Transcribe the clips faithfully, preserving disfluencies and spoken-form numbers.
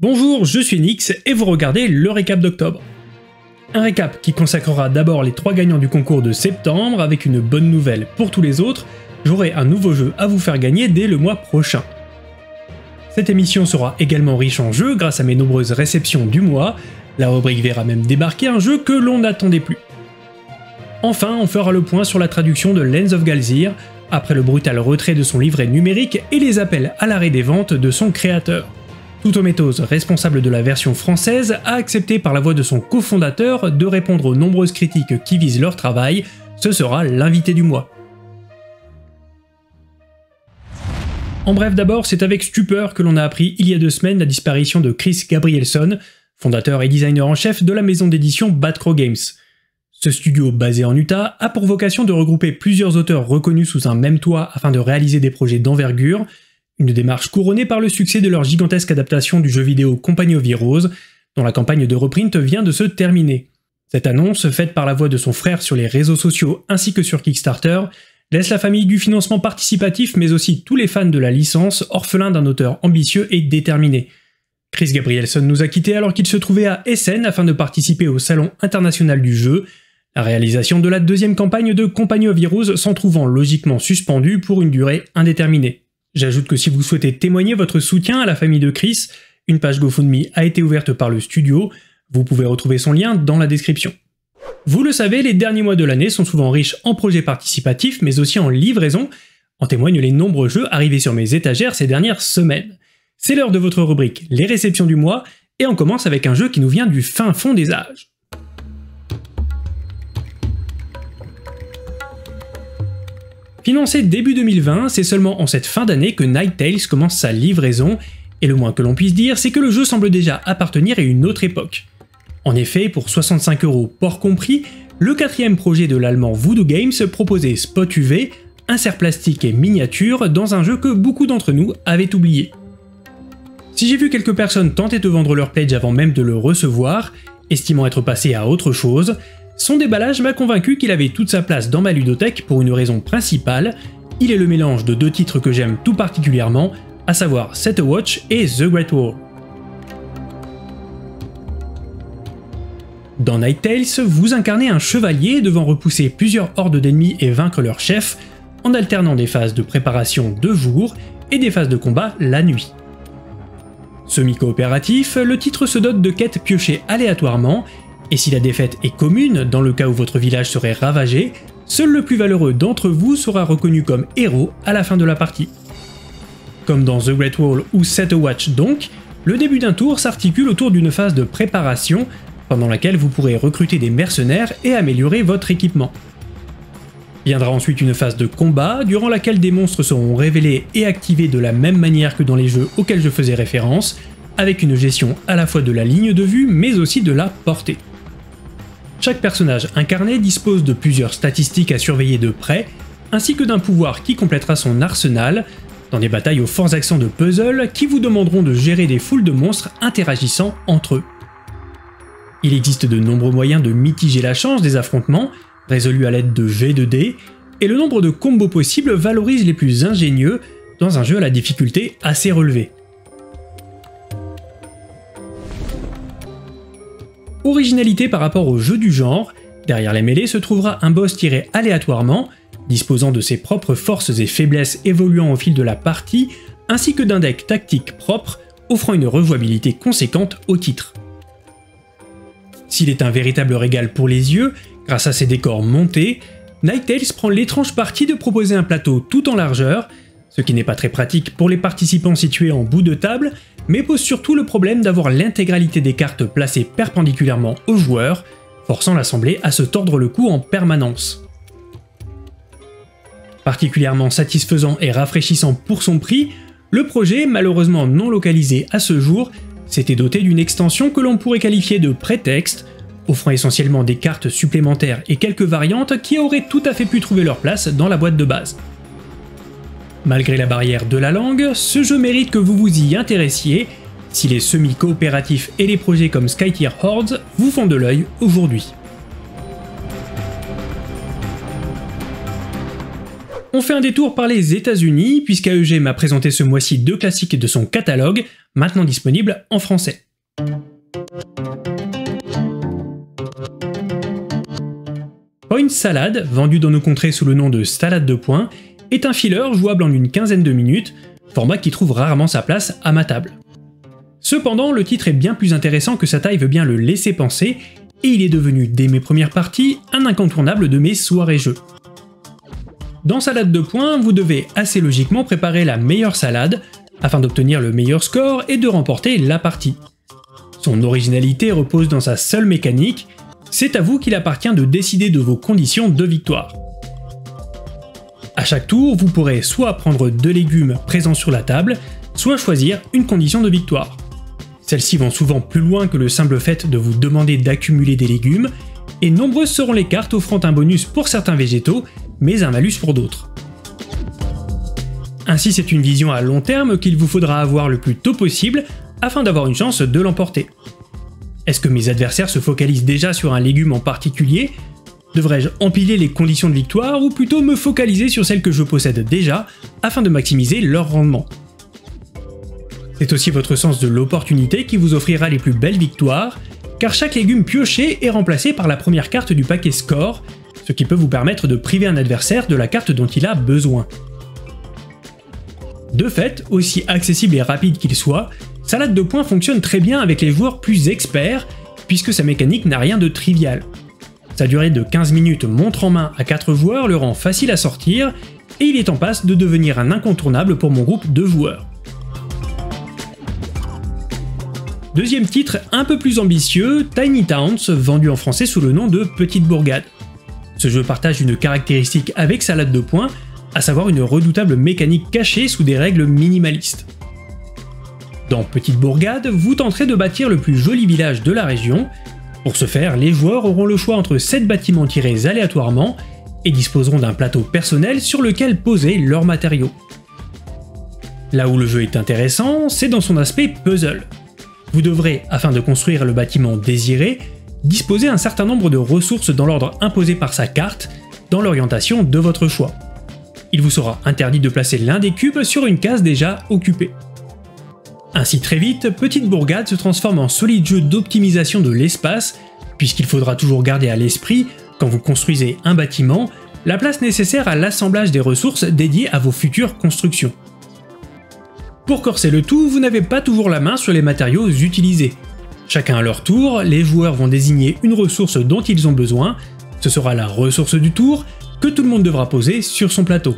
Bonjour, je suis Nyx et vous regardez le récap d'octobre. Un récap qui consacrera d'abord les trois gagnants du concours de septembre avec une bonne nouvelle pour tous les autres, j'aurai un nouveau jeu à vous faire gagner dès le mois prochain. Cette émission sera également riche en jeux grâce à mes nombreuses réceptions du mois, la rubrique verra même débarquer un jeu que l'on n'attendait plus. Enfin, on fera le point sur la traduction de Lands of Galzyr, après le brutal retrait de son livret numérique et les appels à l'arrêt des ventes de son créateur. deux Tomatoes, responsable de la version française, a accepté par la voix de son cofondateur de répondre aux nombreuses critiques qui visent leur travail, ce sera l'invité du mois. En bref d'abord, c'est avec stupeur que l'on a appris il y a deux semaines la disparition de Chris Gabrielson, fondateur et designer en chef de la maison d'édition Bad Crow Games. Ce studio, basé en Utah, a pour vocation de regrouper plusieurs auteurs reconnus sous un même toit afin de réaliser des projets d'envergure, une démarche couronnée par le succès de leur gigantesque adaptation du jeu vidéo Company of Heroes, dont la campagne de reprint vient de se terminer. Cette annonce, faite par la voix de son frère sur les réseaux sociaux ainsi que sur Kickstarter, laisse la famille du financement participatif mais aussi tous les fans de la licence orphelins d'un auteur ambitieux et déterminé. Chris Gabrielson nous a quittés alors qu'il se trouvait à Essen afin de participer au Salon international du jeu, la réalisation de la deuxième campagne de Company of Heroes s'en trouvant logiquement suspendue pour une durée indéterminée. J'ajoute que si vous souhaitez témoigner votre soutien à la famille de Chris, une page GoFundMe a été ouverte par le studio, vous pouvez retrouver son lien dans la description. Vous le savez, les derniers mois de l'année sont souvent riches en projets participatifs mais aussi en livraison, en témoignent les nombreux jeux arrivés sur mes étagères ces dernières semaines. C'est l'heure de votre rubrique Les réceptions du mois et on commence avec un jeu qui nous vient du fin fond des âges. Financé début deux mille vingt, c'est seulement en cette fin d'année que Knight Tales commence sa livraison, et le moins que l'on puisse dire, c'est que le jeu semble déjà appartenir à une autre époque. En effet, pour soixante-cinq euros port compris, le quatrième projet de l'allemand Voodoo Games proposait Spot U V, insert plastique et miniature dans un jeu que beaucoup d'entre nous avaient oublié. Si j'ai vu quelques personnes tenter de vendre leur pledge avant même de le recevoir, estimant être passé à autre chose, son déballage m'a convaincu qu'il avait toute sa place dans ma ludothèque pour une raison principale, il est le mélange de deux titres que j'aime tout particulièrement, à savoir Set a Watch et The Great War. Dans Knight Tales, vous incarnez un chevalier devant repousser plusieurs hordes d'ennemis et vaincre leur chef, en alternant des phases de préparation de jour et des phases de combat la nuit. Semi-coopératif, le titre se dote de quêtes piochées aléatoirement, et si la défaite est commune, dans le cas où votre village serait ravagé, seul le plus valeureux d'entre vous sera reconnu comme héros à la fin de la partie. Comme dans The Great Wall ou Set a Watch donc, le début d'un tour s'articule autour d'une phase de préparation, pendant laquelle vous pourrez recruter des mercenaires et améliorer votre équipement. Viendra ensuite une phase de combat, durant laquelle des monstres seront révélés et activés de la même manière que dans les jeux auxquels je faisais référence, avec une gestion à la fois de la ligne de vue mais aussi de la portée. Chaque personnage incarné dispose de plusieurs statistiques à surveiller de près, ainsi que d'un pouvoir qui complétera son arsenal, dans des batailles aux forts accents de puzzle qui vous demanderont de gérer des foules de monstres interagissant entre eux. Il existe de nombreux moyens de mitiger la chance des affrontements, résolus à l'aide de jets de dés, et le nombre de combos possibles valorise les plus ingénieux dans un jeu à la difficulté assez relevée. Originalité par rapport aux jeux du genre, derrière les mêlées se trouvera un boss tiré aléatoirement, disposant de ses propres forces et faiblesses évoluant au fil de la partie, ainsi que d'un deck tactique propre, offrant une rejouabilité conséquente au titre. S'il est un véritable régal pour les yeux, grâce à ses décors montés, Knight Tales prend l'étrange parti de proposer un plateau tout en largeur, ce qui n'est pas très pratique pour les participants situés en bout de table, mais pose surtout le problème d'avoir l'intégralité des cartes placées perpendiculairement aux joueurs, forçant l'assemblée à se tordre le cou en permanence. Particulièrement satisfaisant et rafraîchissant pour son prix, le projet, malheureusement non localisé à ce jour, s'était doté d'une extension que l'on pourrait qualifier de prétexte, offrant essentiellement des cartes supplémentaires et quelques variantes qui auraient tout à fait pu trouver leur place dans la boîte de base. Malgré la barrière de la langue, ce jeu mérite que vous vous y intéressiez, si les semi-coopératifs et les projets comme Skytear Hordes vous font de l'œil aujourd'hui. On fait un détour par les États-Unis puisqu'A E G m'a présenté ce mois-ci deux classiques de son catalogue, maintenant disponibles en français. Point Salad, vendu dans nos contrées sous le nom de Salade de Point, est un filler jouable en une quinzaine de minutes, format qui trouve rarement sa place à ma table. Cependant, le titre est bien plus intéressant que sa taille veut bien le laisser penser, et il est devenu, dès mes premières parties, un incontournable de mes soirées-jeux. Dans Salade de Point, vous devez assez logiquement préparer la meilleure salade, afin d'obtenir le meilleur score et de remporter la partie. Son originalité repose dans sa seule mécanique, c'est à vous qu'il appartient de décider de vos conditions de victoire. À chaque tour, vous pourrez soit prendre deux légumes présents sur la table, soit choisir une condition de victoire. Celles-ci vont souvent plus loin que le simple fait de vous demander d'accumuler des légumes, et nombreuses seront les cartes offrant un bonus pour certains végétaux, mais un malus pour d'autres. Ainsi, c'est une vision à long terme qu'il vous faudra avoir le plus tôt possible afin d'avoir une chance de l'emporter. Est-ce que mes adversaires se focalisent déjà sur un légume en particulier ? Devrais-je empiler les conditions de victoire ou plutôt me focaliser sur celles que je possède déjà afin de maximiser leur rendement? C'est aussi votre sens de l'opportunité qui vous offrira les plus belles victoires, car chaque légume pioché est remplacé par la première carte du paquet score, ce qui peut vous permettre de priver un adversaire de la carte dont il a besoin. De fait, aussi accessible et rapide qu'il soit, Salade de Point fonctionne très bien avec les joueurs plus experts, puisque sa mécanique n'a rien de trivial. Sa durée de quinze minutes montre en main à quatre joueurs le rend facile à sortir, et il est en passe de devenir un incontournable pour mon groupe de joueurs. Deuxième titre un peu plus ambitieux, Tiny Towns, vendu en français sous le nom de Petite Bourgade. Ce jeu partage une caractéristique avec Salade de Point, à savoir une redoutable mécanique cachée sous des règles minimalistes. Dans Petite Bourgade, vous tenterez de bâtir le plus joli village de la région. Pour ce faire, les joueurs auront le choix entre sept bâtiments tirés aléatoirement et disposeront d'un plateau personnel sur lequel poser leurs matériaux. Là où le jeu est intéressant, c'est dans son aspect puzzle. Vous devrez, afin de construire le bâtiment désiré, disposer un certain nombre de ressources dans l'ordre imposé par sa carte, dans l'orientation de votre choix. Il vous sera interdit de placer l'un des cubes sur une case déjà occupée. Ainsi très vite, Petite Bourgade se transforme en solide jeu d'optimisation de l'espace, puisqu'il faudra toujours garder à l'esprit, quand vous construisez un bâtiment, la place nécessaire à l'assemblage des ressources dédiées à vos futures constructions. Pour corser le tout, vous n'avez pas toujours la main sur les matériaux utilisés. Chacun à leur tour, les joueurs vont désigner une ressource dont ils ont besoin, ce sera la ressource du tour, que tout le monde devra poser sur son plateau.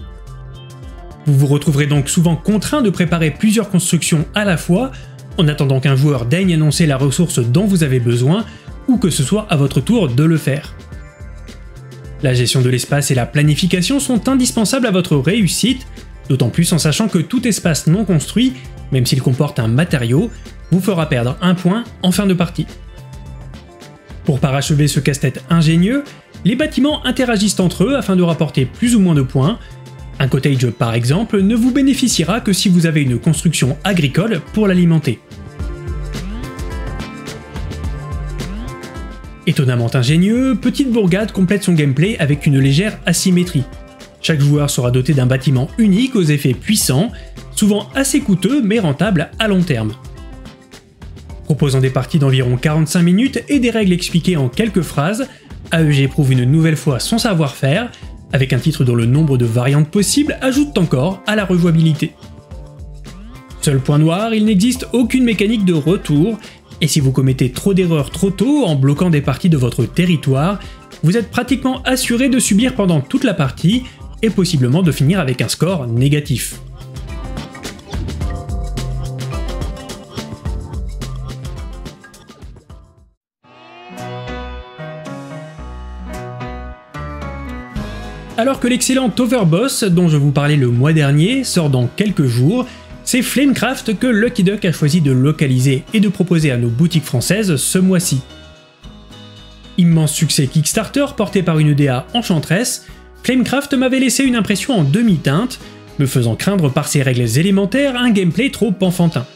Vous vous retrouverez donc souvent contraint de préparer plusieurs constructions à la fois, en attendant qu'un joueur daigne annoncer la ressource dont vous avez besoin, ou que ce soit à votre tour de le faire. La gestion de l'espace et la planification sont indispensables à votre réussite, d'autant plus en sachant que tout espace non construit, même s'il comporte un matériau, vous fera perdre un point en fin de partie. Pour parachever ce casse-tête ingénieux, les bâtiments interagissent entre eux afin de rapporter plus ou moins de points. Un cottage par exemple ne vous bénéficiera que si vous avez une construction agricole pour l'alimenter. Étonnamment ingénieux, Petite Bourgade complète son gameplay avec une légère asymétrie. Chaque joueur sera doté d'un bâtiment unique aux effets puissants, souvent assez coûteux mais rentable à long terme. Proposant des parties d'environ quarante-cinq minutes et des règles expliquées en quelques phrases, A E G prouve une nouvelle fois son savoir-faire, avec un titre dont le nombre de variantes possibles ajoute encore à la rejouabilité. Seul point noir, il n'existe aucune mécanique de retour, et si vous commettez trop d'erreurs trop tôt en bloquant des parties de votre territoire, vous êtes pratiquement assuré de subir pendant toute la partie, et possiblement de finir avec un score négatif. Alors que l'excellent Overboss, dont je vous parlais le mois dernier, sort dans quelques jours, c'est Flamecraft que Lucky Duck a choisi de localiser et de proposer à nos boutiques françaises ce mois-ci. Immense succès Kickstarter porté par une D A enchanteresse, Flamecraft m'avait laissé une impression en demi-teinte, me faisant craindre par ses règles élémentaires un gameplay trop enfantin.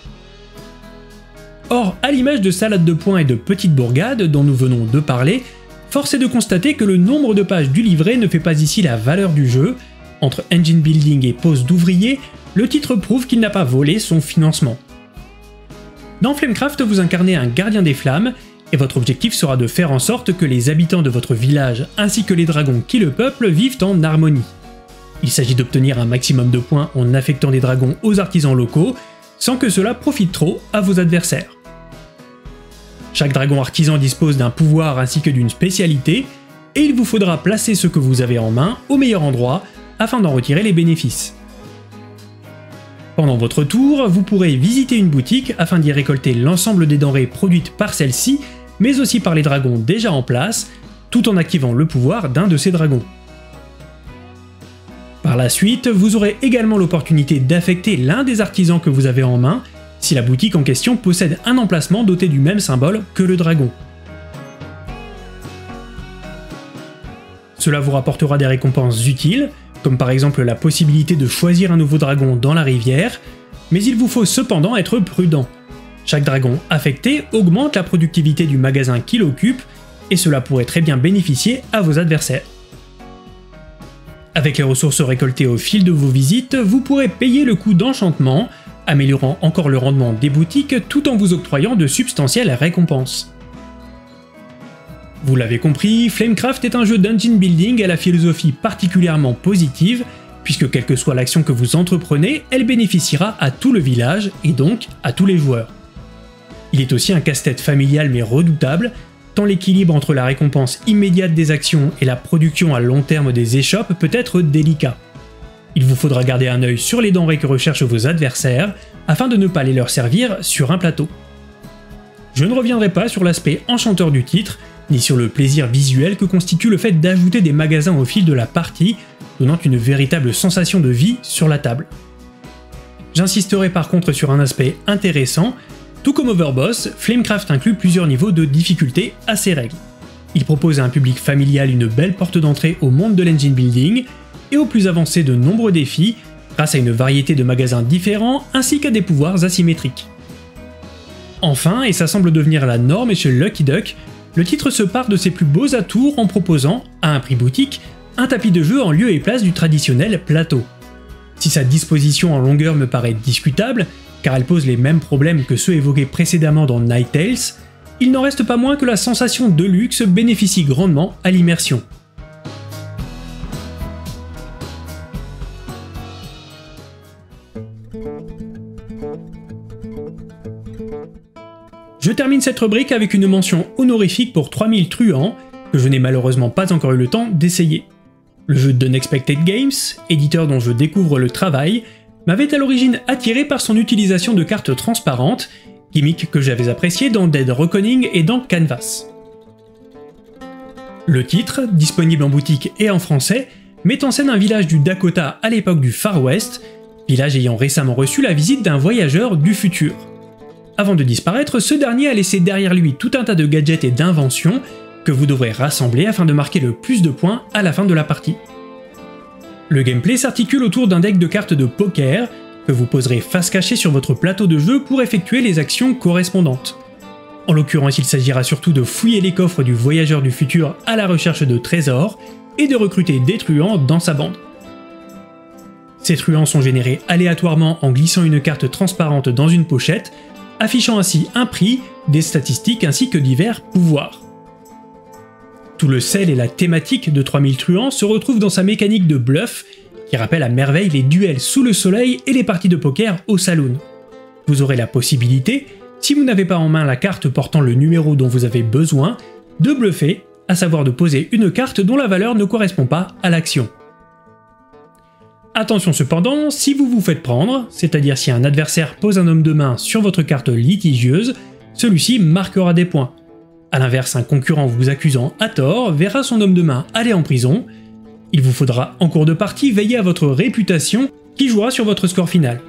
Or, à l'image de Salade de Point et de Petite Bourgade dont nous venons de parler, force est de constater que le nombre de pages du livret ne fait pas ici la valeur du jeu, entre engine building et pose d'ouvrier, le titre prouve qu'il n'a pas volé son financement. Dans Flamecraft, vous incarnez un gardien des flammes, et votre objectif sera de faire en sorte que les habitants de votre village ainsi que les dragons qui le peuplent vivent en harmonie. Il s'agit d'obtenir un maximum de points en affectant des dragons aux artisans locaux, sans que cela profite trop à vos adversaires. Chaque dragon artisan dispose d'un pouvoir ainsi que d'une spécialité, et il vous faudra placer ce que vous avez en main au meilleur endroit afin d'en retirer les bénéfices. Pendant votre tour, vous pourrez visiter une boutique afin d'y récolter l'ensemble des denrées produites par celle-ci, mais aussi par les dragons déjà en place, tout en activant le pouvoir d'un de ces dragons. Par la suite, vous aurez également l'opportunité d'affecter l'un des artisans que vous avez en main, si la boutique en question possède un emplacement doté du même symbole que le dragon. Cela vous rapportera des récompenses utiles, comme par exemple la possibilité de choisir un nouveau dragon dans la rivière, mais il vous faut cependant être prudent. Chaque dragon affecté augmente la productivité du magasin qu'il occupe, et cela pourrait très bien bénéficier à vos adversaires. Avec les ressources récoltées au fil de vos visites, vous pourrez payer le coût d'enchantement, améliorant encore le rendement des boutiques tout en vous octroyant de substantielles récompenses. Vous l'avez compris, Flamecraft est un jeu d'engine building à la philosophie particulièrement positive, puisque quelle que soit l'action que vous entreprenez, elle bénéficiera à tout le village et donc à tous les joueurs. Il est aussi un casse-tête familial mais redoutable, tant l'équilibre entre la récompense immédiate des actions et la production à long terme des échoppes peut être délicat. Il vous faudra garder un œil sur les denrées que recherchent vos adversaires, afin de ne pas les leur servir sur un plateau. Je ne reviendrai pas sur l'aspect enchanteur du titre, ni sur le plaisir visuel que constitue le fait d'ajouter des magasins au fil de la partie, donnant une véritable sensation de vie sur la table. J'insisterai par contre sur un aspect intéressant. Tout comme Overboss, Flamecraft inclut plusieurs niveaux de difficulté à ses règles. Il propose à un public familial une belle porte d'entrée au monde de l'engine building, et au plus avancé de nombreux défis, grâce à une variété de magasins différents ainsi qu'à des pouvoirs asymétriques. Enfin, et ça semble devenir la norme chez Lucky Duck, le titre se pare de ses plus beaux atours en proposant, à un prix boutique, un tapis de jeu en lieu et place du traditionnel plateau. Si sa disposition en longueur me paraît discutable, car elle pose les mêmes problèmes que ceux évoqués précédemment dans Knight Tales, il n'en reste pas moins que la sensation de luxe bénéficie grandement à l'immersion. Je termine cette rubrique avec une mention honorifique pour trois mille truands, que je n'ai malheureusement pas encore eu le temps d'essayer. Le jeu d'Unexpected Games, éditeur dont je découvre le travail, m'avait à l'origine attiré par son utilisation de cartes transparentes, gimmick que j'avais apprécié dans Dead Reckoning et dans Canvas. Le titre, disponible en boutique et en français, met en scène un village du Dakota à l'époque du Far West, village ayant récemment reçu la visite d'un voyageur du futur. Avant de disparaître, ce dernier a laissé derrière lui tout un tas de gadgets et d'inventions que vous devrez rassembler afin de marquer le plus de points à la fin de la partie. Le gameplay s'articule autour d'un deck de cartes de poker que vous poserez face cachée sur votre plateau de jeu pour effectuer les actions correspondantes. En l'occurrence, il s'agira surtout de fouiller les coffres du voyageur du futur à la recherche de trésors et de recruter des truands dans sa bande. Ces truands sont générés aléatoirement en glissant une carte transparente dans une pochette, affichant ainsi un prix, des statistiques ainsi que divers pouvoirs. Tout le sel et la thématique de trois mille truands se retrouvent dans sa mécanique de bluff, qui rappelle à merveille les duels sous le soleil et les parties de poker au saloon. Vous aurez la possibilité, si vous n'avez pas en main la carte portant le numéro dont vous avez besoin, de bluffer, à savoir de poser une carte dont la valeur ne correspond pas à l'action. Attention cependant, si vous vous faites prendre, c'est-à-dire si un adversaire pose un homme de main sur votre carte litigieuse, celui-ci marquera des points. A l'inverse, un concurrent vous accusant à tort verra son homme de main aller en prison. Il vous faudra en cours de partie veiller à votre réputation qui jouera sur votre score final.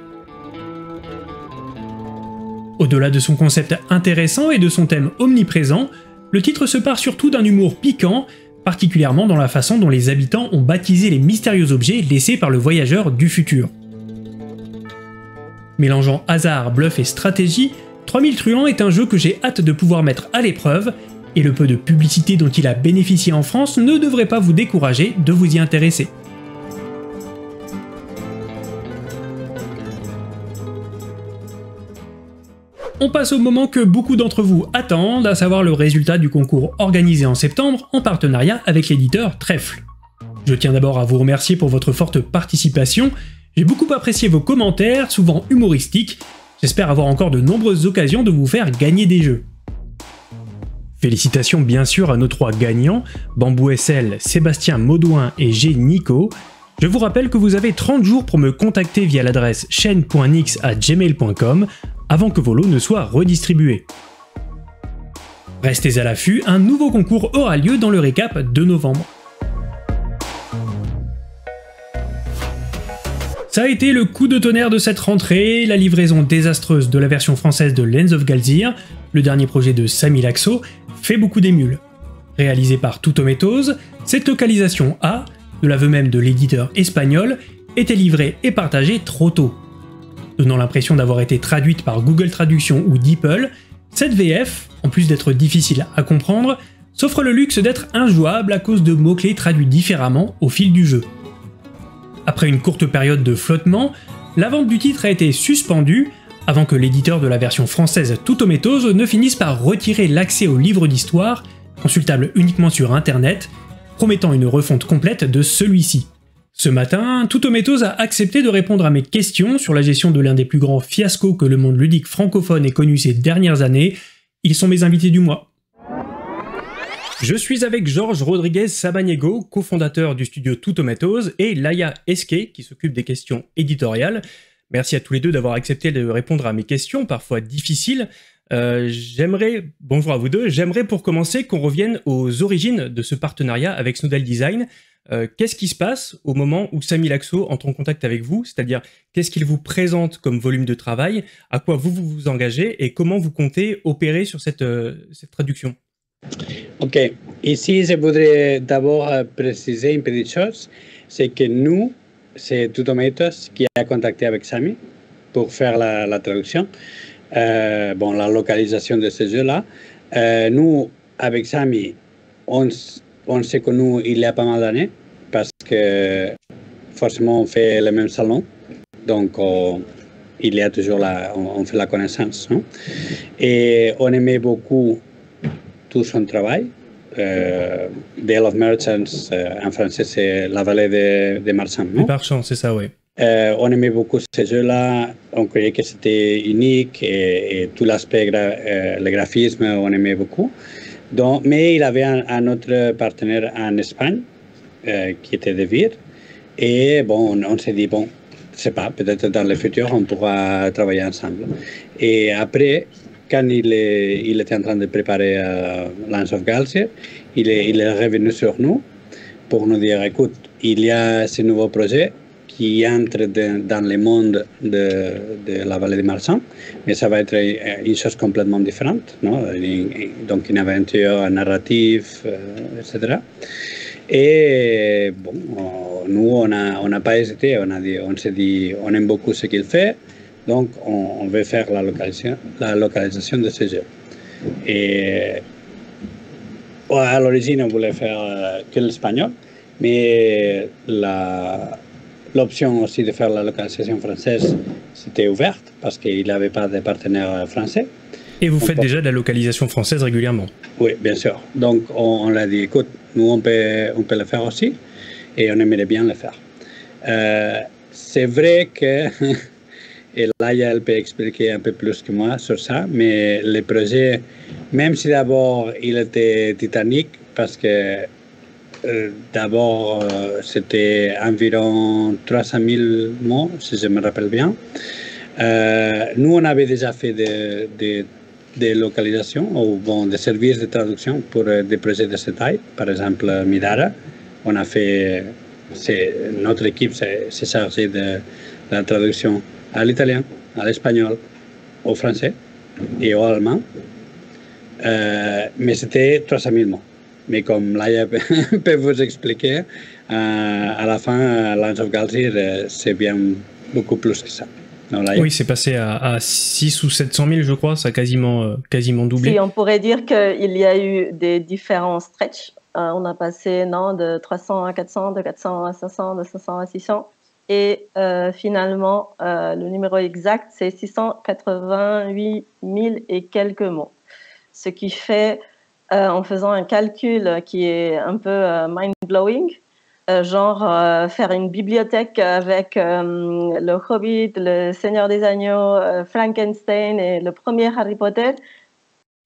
Au-delà de son concept intéressant et de son thème omniprésent, le titre se pare surtout d'un humour piquant, particulièrement dans la façon dont les habitants ont baptisé les mystérieux objets laissés par le voyageur du futur. Mélangeant hasard, bluff et stratégie, trois mille truands est un jeu que j'ai hâte de pouvoir mettre à l'épreuve, et le peu de publicité dont il a bénéficié en France ne devrait pas vous décourager de vous y intéresser. on passe au moment que beaucoup d'entre vous attendent, à savoir le résultat du concours organisé en septembre en partenariat avec l'éditeur Trèfle. Je tiens d'abord à vous remercier pour votre forte participation, j'ai beaucoup apprécié vos commentaires, souvent humoristiques, j'espère avoir encore de nombreuses occasions de vous faire gagner des jeux. Félicitations bien sûr à nos trois gagnants, Bambou S L, Sébastien Maudouin et G. Nico. Je vous rappelle que vous avez trente jours pour me contacter via l'adresse chaîne point nix arobase gmail point com avant que vos lots ne soient redistribués. Restez à l'affût, un nouveau concours aura lieu dans le récap de novembre. Ça a été le coup de tonnerre de cette rentrée, la livraison désastreuse de la version française de Lands of Galzyr, le dernier projet de Samy Laxo, fait beaucoup d'émules. Réalisé par deux Tomatoes, cette localisation A, de l'aveu même de l'éditeur espagnol, était livrée et partagée trop tôt. Donnant l'impression d'avoir été traduite par Google Traduction ou DeepL, cette V F, en plus d'être difficile à comprendre, s'offre le luxe d'être injouable à cause de mots-clés traduits différemment au fil du jeu. Après une courte période de flottement, la vente du titre a été suspendue avant que l'éditeur de la version française deux Tomatoes ne finisse par retirer l'accès au livre d'histoire, consultable uniquement sur internet, promettant une refonte complète de celui-ci. Ce matin, deux Tomatoes a accepté de répondre à mes questions sur la gestion de l'un des plus grands fiascos que le monde ludique francophone ait connu ces dernières années. Ils sont mes invités du mois. Je suis avec Georges Rodriguez Sabanego, cofondateur du studio deux Tomatoes, et Laia Esquet, qui s'occupe des questions éditoriales. Merci à tous les deux d'avoir accepté de répondre à mes questions, parfois difficiles. Euh, j'aimerais, bonjour à vous deux, j'aimerais pour commencer qu'on revienne aux origines de ce partenariat avec Snowdell Design. Euh, qu'est-ce qui se passe au moment où Samy Laxo entre en contact avec vous? C'est-à-dire, qu'est-ce qu'il vous présente comme volume de travail? À quoi vous vous, vous engagez? Et comment vous comptez opérer sur cette, euh, cette traduction? Ok. Ici, je voudrais d'abord préciser une petite chose. C'est que nous, c'est deux Tomatoes qui a contacté avec Samy pour faire la, la traduction, euh, bon, la localisation de ce jeu-là. Euh, nous, avec Samy, on, on s'est connus il y a pas mal d'années parce que forcément on fait le même salon, donc on, il y a toujours la, on, on fait la connaissance, hein? Et on aimait beaucoup tout son travail. Euh, Dale of Merchants, euh, en français, c'est la vallée de, de Marchand. Les marchands, c'est ça, oui. Euh, on aimait beaucoup ces jeux-là, on croyait que c'était unique et, et tout l'aspect, gra euh, le graphisme, on aimait beaucoup. Donc, mais il avait un, un autre partenaire en Espagne euh, qui était Devir, et bon, on, on s'est dit, bon, je ne sais pas, peut-être dans le futur on pourra travailler ensemble. Et après, quand il, est, il était en train de préparer euh, Lands of Galzyr, il est, il est revenu sur nous pour nous dire, écoute, il y a ce nouveau projet qui entre de, dans le monde de, de la vallée des marchands, mais ça va être une chose complètement différente, non? Donc une aventure narrative, euh, et cetera. Et bon, nous, on n'a on a pas hésité, on, on s'est dit, on aime beaucoup ce qu'il fait. Donc, on, on veut faire la localisation, la localisation de ces jeux. Et à l'origine, on voulait faire que l'espagnol, mais l'option aussi de faire la localisation française, c'était ouverte parce qu'il n'avait pas de partenaire français. Et vous on faites peut... déjà de la localisation française régulièrement? Oui, bien sûr. Donc, on, on l'a dit, écoute, nous, on peut, on peut le faire aussi, et on aimerait bien le faire. Euh, C'est vrai que... Et Laia, elle peut expliquer un peu plus que moi sur ça, mais le projet, même si d'abord il était titanique, parce que euh, d'abord euh, c'était environ trois cent mille mots, si je me rappelle bien. Euh, nous, on avait déjà fait des de, de localisations, ou bon, des services de traduction pour euh, des projets de cette taille, par exemple Middara. On a fait, notre équipe s'est chargée de, de la traduction à l'italien, à l'espagnol, au français et au allemand. Euh, mais c'était trois cent mille mots. Mais comme Laia peut vous expliquer, euh, à la fin, Lands of Galzyr, euh, c'est bien beaucoup plus que ça. Non, oui, c'est passé à, à six cent mille ou sept cent mille, je crois. Ça a quasiment, euh, quasiment doublé. Si, on pourrait dire qu'il y a eu des différents stretchs. Euh, on a passé non, de trois cents à quatre cents, de quatre cents à cinq cents, de cinq cents à six cents. Et euh, finalement, euh, le numéro exact, c'est six cent quatre-vingt-huit mille et quelques mots. Ce qui fait, euh, en faisant un calcul qui est un peu euh, mind-blowing, euh, genre euh, faire une bibliothèque avec euh, le Hobbit, le Seigneur des Agneaux, euh, Frankenstein et le premier Harry Potter,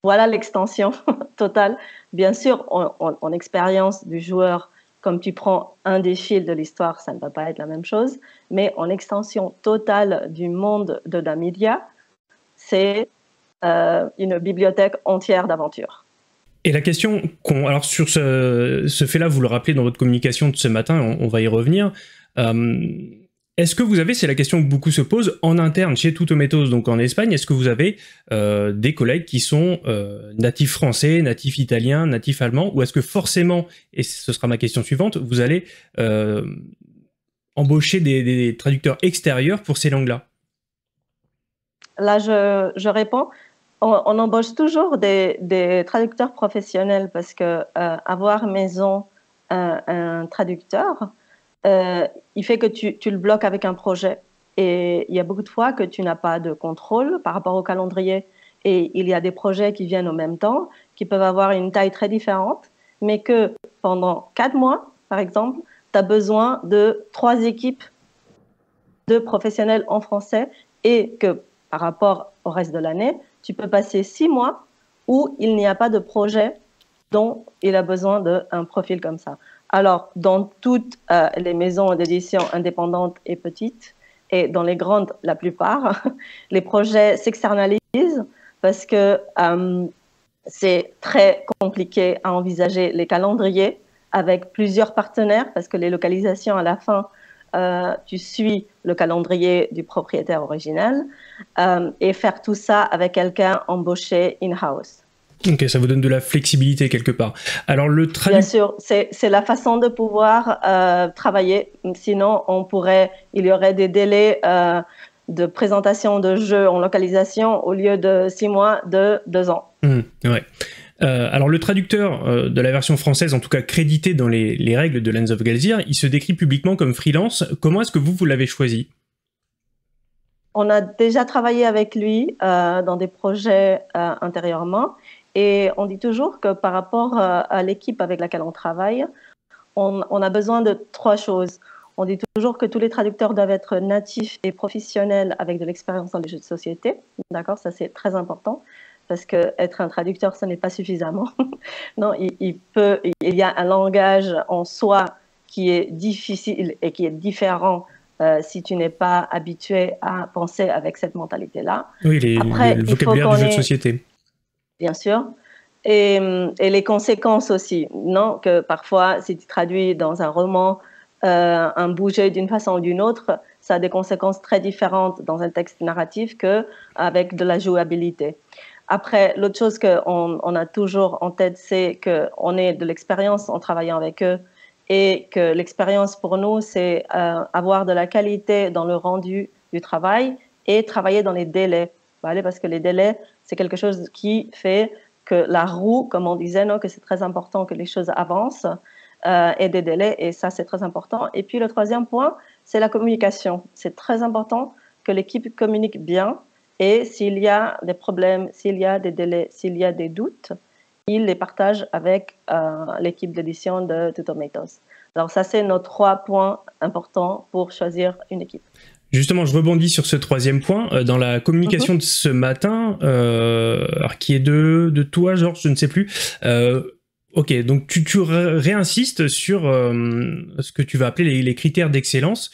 voilà l'extension totale. Bien sûr, on, on, en expérience du joueur, comme tu prends un des fils de l'histoire, ça ne va pas être la même chose, mais en extension totale du monde de Damiria, c'est euh, une bibliothèque entière d'aventures. Et la question, qu'on, alors sur ce, ce fait-là, vous le rappelez dans votre communication de ce matin, on, on va y revenir, euh, est-ce que vous avez, c'est la question que beaucoup se posent, en interne chez deux Tomatoes, donc en Espagne, est-ce que vous avez euh, des collègues qui sont euh, natifs français, natifs italiens, natifs allemands, ou est-ce que forcément, et ce sera ma question suivante, vous allez euh, embaucher des, des traducteurs extérieurs pour ces langues-là? Là, je, je réponds. On, on embauche toujours des, des traducteurs professionnels parce que euh, avoir maison euh, un traducteur, Euh, il fait que tu, tu le bloques avec un projet et il y a beaucoup de fois que tu n'as pas de contrôle par rapport au calendrier et il y a des projets qui viennent au même temps qui peuvent avoir une taille très différente mais que pendant quatre mois par exemple, tu as besoin de trois équipes de professionnels en français et que par rapport au reste de l'année, tu peux passer six mois où il n'y a pas de projet dont il a besoin d'un profil comme ça. Alors, dans toutes euh, les maisons d'édition indépendantes et petites, et dans les grandes, la plupart, les projets s'externalisent parce que euh, c'est très compliqué à envisager les calendriers avec plusieurs partenaires parce que les localisations, à la fin, euh, tu suis le calendrier du propriétaire original euh, et faire tout ça avec quelqu'un embauché in-house. Ok, ça vous donne de la flexibilité quelque part. Alors le tradu... Bien sûr, c'est la façon de pouvoir euh, travailler. Sinon, on pourrait, il y aurait des délais euh, de présentation de jeux en localisation au lieu de six mois, de deux ans. Mmh, ouais. Euh, alors le traducteur euh, de la version française, en tout cas crédité dans les, les règles de Lands of Galzyr, il se décrit publiquement comme freelance. Comment est-ce que vous, vous l'avez choisi ? On a déjà travaillé avec lui euh, dans des projets euh, intérieurement. Et on dit toujours que par rapport à l'équipe avec laquelle on travaille, on, on a besoin de trois choses. On dit toujours que tous les traducteurs doivent être natifs et professionnels avec de l'expérience dans les jeux de société. D'accord, ça c'est très important parce qu'être un traducteur, ce n'est pas suffisamment. Non, il, il, peut, il y a un langage en soi qui est difficile et qui est différent Euh, si tu n'es pas habitué à penser avec cette mentalité-là. Oui, les, après, le vocabulaire du jeu de société. Bien sûr. Et, et les conséquences aussi. Non, que parfois, si tu traduis dans un roman euh, un bouger d'une façon ou d'une autre, ça a des conséquences très différentes dans un texte narratif qu'avec de la jouabilité. Après, l'autre chose qu'on on a toujours en tête, c'est qu'on ait de l'expérience en travaillant avec eux. Et que l'expérience pour nous, c'est euh, avoir de la qualité dans le rendu du travail et travailler dans les délais. Voilà, parce que les délais, c'est quelque chose qui fait que la roue, comme on disait, non, que c'est très important que les choses avancent euh, et des délais, et ça, c'est très important. Et puis, le troisième point, c'est la communication. C'est très important que l'équipe communique bien et s'il y a des problèmes, s'il y a des délais, s'il y a des doutes, il les partage avec euh, l'équipe d'édition de deux Tomatoes. Alors ça, c'est nos trois points importants pour choisir une équipe. Justement, je rebondis sur ce troisième point. Dans la communication mm-hmm. de ce matin, euh, alors qui est de, de toi, Georges, je ne sais plus. Euh, ok, donc tu, tu réinsistes sur euh, ce que tu vas appeler les, les critères d'excellence.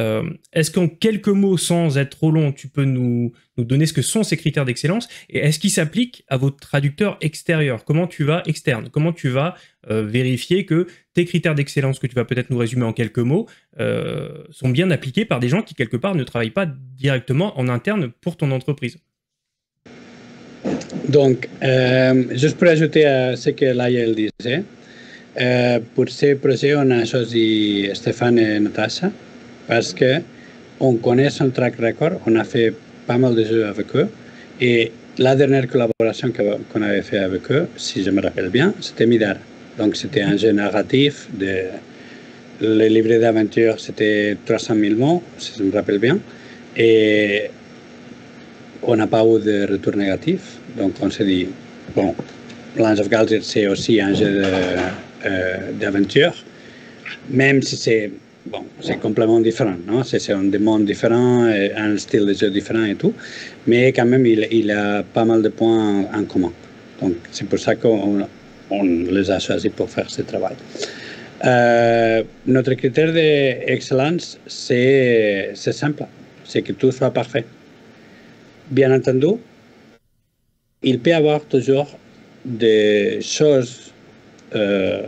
Euh, est-ce qu'en quelques mots, sans être trop long, tu peux nous, nous donner ce que sont ces critères d'excellence et est-ce qu'ils s'appliquent à votre traducteur extérieur? Comment tu vas externe? Comment tu vas euh, vérifier que tes critères d'excellence, que tu vas peut-être nous résumer en quelques mots, euh, sont bien appliqués par des gens qui, quelque part, ne travaillent pas directement en interne pour ton entreprise? Donc, euh, juste pour ajouter à ce que Laia disait, euh, pour ces projets, on a choisi Stéphane et Natasha. Parce qu'on connaît son track record, on a fait pas mal de jeux avec eux. Et la dernière collaboration qu'on avait fait avec eux, si je me rappelle bien, c'était Middara. Donc c'était un jeu narratif de, le livre d'aventure c'était trois cent mille mots, si je me rappelle bien, et on n'a pas eu de retour négatif, donc on s'est dit, bon, Lands of Galzyr c'est aussi un jeu d'aventure, euh, même si c'est bon, complètement différent, c'est un monde différent, un style de jeu différent et tout, mais quand même il, il a pas mal de points en, en commun, donc c'est pour ça qu'on on les a choisis pour faire ce travail. Euh, notre critère d'excellence, c'est simple, c'est que tout soit parfait. Bien entendu, il peut y avoir toujours des choses, euh,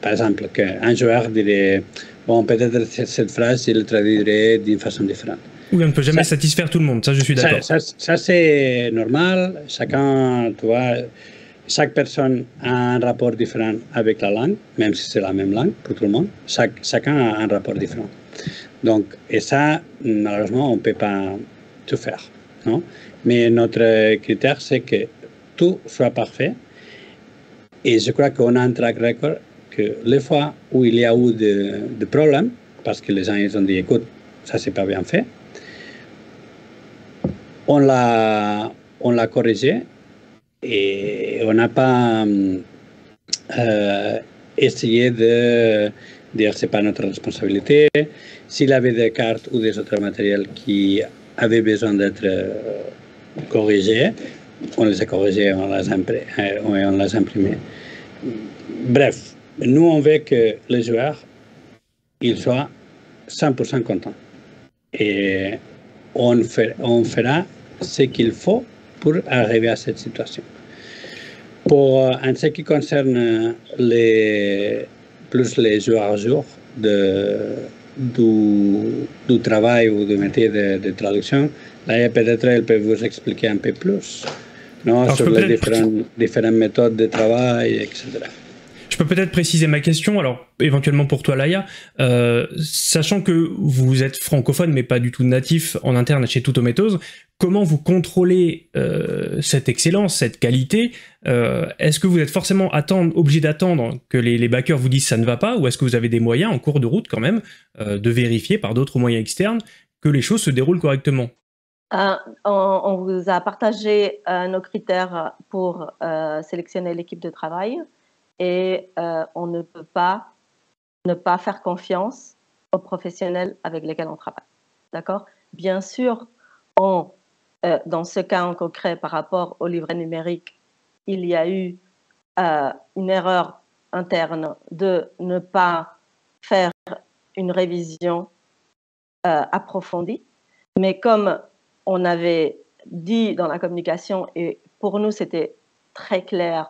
par exemple, qu'un joueur dirait, bon, peut-être cette phrase, il le traduirait d'une façon différente. Oui, on ne peut jamais ça, satisfaire tout le monde, ça je suis d'accord. Ça, ça, ça c'est normal, chacun, tu vois, chaque personne a un rapport différent avec la langue, même si c'est la même langue que tout le monde. Chaque, chacun a un rapport différent. Donc, et ça, malheureusement, on ne peut pas tout faire. Non? Mais notre critère, c'est que tout soit parfait. Et je crois qu'on a un track record que les fois où il y a eu de, de problèmes, parce que les gens ils ont dit, écoute, ça c'est pas bien fait, on l'a on l'a corrigé. Et on n'a pas euh, essayé de dire que ce n'est pas notre responsabilité. S'il avait des cartes ou des autres matériels qui avaient besoin d'être corrigés, on les a corrigés et on les a imprimés. Bref, nous on veut que les joueurs ils soient cent pour cent contents. Et on, fait, on fera ce qu'il faut pour arriver à cette situation. Pour, en ce qui concerne les, plus les jours à jour de, du, du travail ou du métier de, de traduction, là peut-être elle peut vous expliquer un peu plus, non? Alors, sur les différentes, différentes méthodes de travail, et cetera. Je peux peut-être préciser ma question, alors éventuellement pour toi Laia, euh, sachant que vous êtes francophone mais pas du tout natif en interne chez two tomatoes, comment vous contrôlez euh, cette excellence, cette qualité? euh, Est-ce que vous êtes forcément obligé d'attendre que les, les backers vous disent ça ne va pas, ou est-ce que vous avez des moyens en cours de route quand même euh, de vérifier par d'autres moyens externes que les choses se déroulent correctement? Euh, on, on vous a partagé euh, nos critères pour euh, sélectionner l'équipe de travail. Et euh, on ne peut pas ne pas faire confiance aux professionnels avec lesquels on travaille. D'accord? Bien sûr, on, euh, dans ce cas en concret par rapport au livret numérique, il y a eu euh, une erreur interne de ne pas faire une révision euh, approfondie. Mais comme on avait dit dans la communication, et pour nous c'était très clair,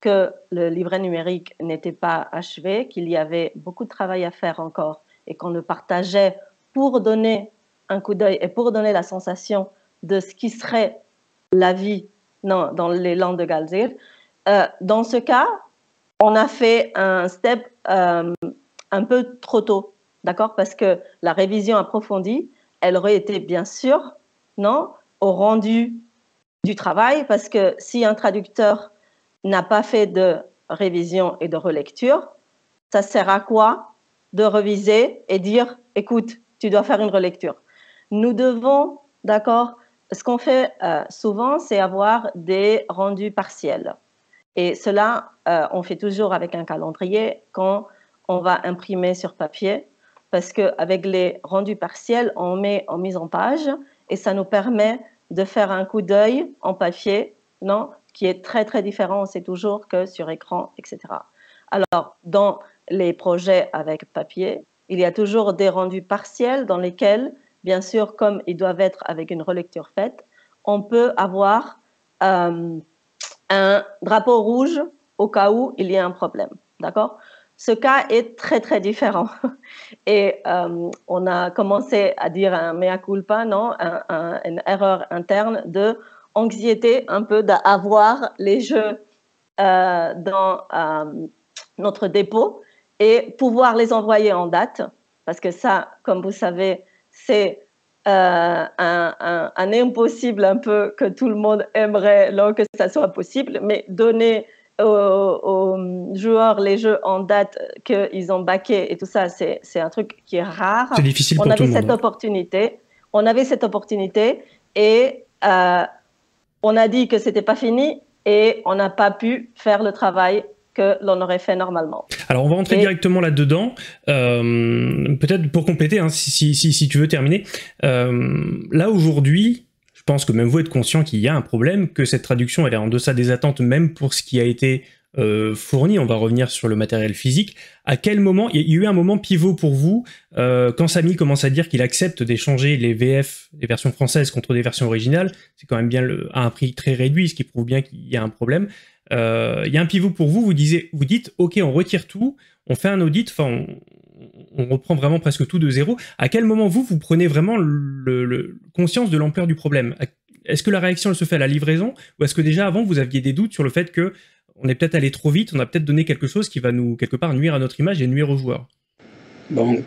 que le livret numérique n'était pas achevé, qu'il y avait beaucoup de travail à faire encore et qu'on le partageait pour donner un coup d'œil et pour donner la sensation de ce qui serait la vie non, dans les Landes de Galzyr. Euh, dans ce cas, on a fait un step euh, un peu trop tôt, d'accord? Parce que la révision approfondie, elle aurait été bien sûr non, au rendu du travail, parce que si un traducteur n'a pas fait de révision et de relecture, ça sert à quoi de reviser et dire « écoute, tu dois faire une relecture ». Nous devons, d'accord, ce qu'on fait euh, souvent, c'est avoir des rendus partiels. Et cela, euh, on fait toujours avec un calendrier quand on va imprimer sur papier, parce qu'avec les rendus partiels, on met en mise en page et ça nous permet de faire un coup d'œil en papier, non ? Qui est très très différent, on sait toujours que sur écran, et cetera. Alors, dans les projets avec papier, il y a toujours des rendus partiels dans lesquels, bien sûr, comme ils doivent être avec une relecture faite, on peut avoir euh, un drapeau rouge au cas où il y a un problème, d'accord? Ce cas est très très différent. Et euh, on a commencé à dire un mea culpa, non, un, un, une erreur interne de anxiété un peu d'avoir les jeux euh, dans euh, notre dépôt et pouvoir les envoyer en date, parce que ça, comme vous savez, c'est euh, un, un, un impossible un peu que tout le monde aimerait, alors que ça soit possible, mais donner aux, aux joueurs les jeux en date qu'ils ont baqué et tout ça, c'est un truc qui est rare. C'est difficile pour tout le monde. On avait cette opportunité. On avait cette opportunité et euh, on a dit que ce n'était pas fini et on n'a pas pu faire le travail que l'on aurait fait normalement. Alors on va rentrer et... directement là-dedans, euh, peut-être pour compléter, hein, si, si, si, si tu veux terminer. Euh, là aujourd'hui, je pense que même vous êtes conscient qu'il y a un problème, que cette traduction elle est en deçà des attentes, même pour ce qui a été euh, fourni. On va revenir sur le matériel physique. À quel moment, il y a eu un moment pivot pour vous, euh, quand Samy commence à dire qu'il accepte d'échanger les V F, les versions françaises contre des versions originales, c'est quand même bien le, à un prix très réduit, ce qui prouve bien qu'il y a un problème. Il euh, y a un pivot pour vous, vous, disiez, vous dites ok, on retire tout, on fait un audit, enfin on, on reprend vraiment presque tout de zéro. À quel moment vous, vous prenez vraiment le, le, conscience de l'ampleur du problème? Est-ce que la réaction elle se fait à la livraison ou est-ce que déjà avant vous aviez des doutes sur le fait que on est peut-être allé trop vite, on a peut-être donné quelque chose qui va nous, quelque part, nuire à notre image et nuire aux joueurs? Bon,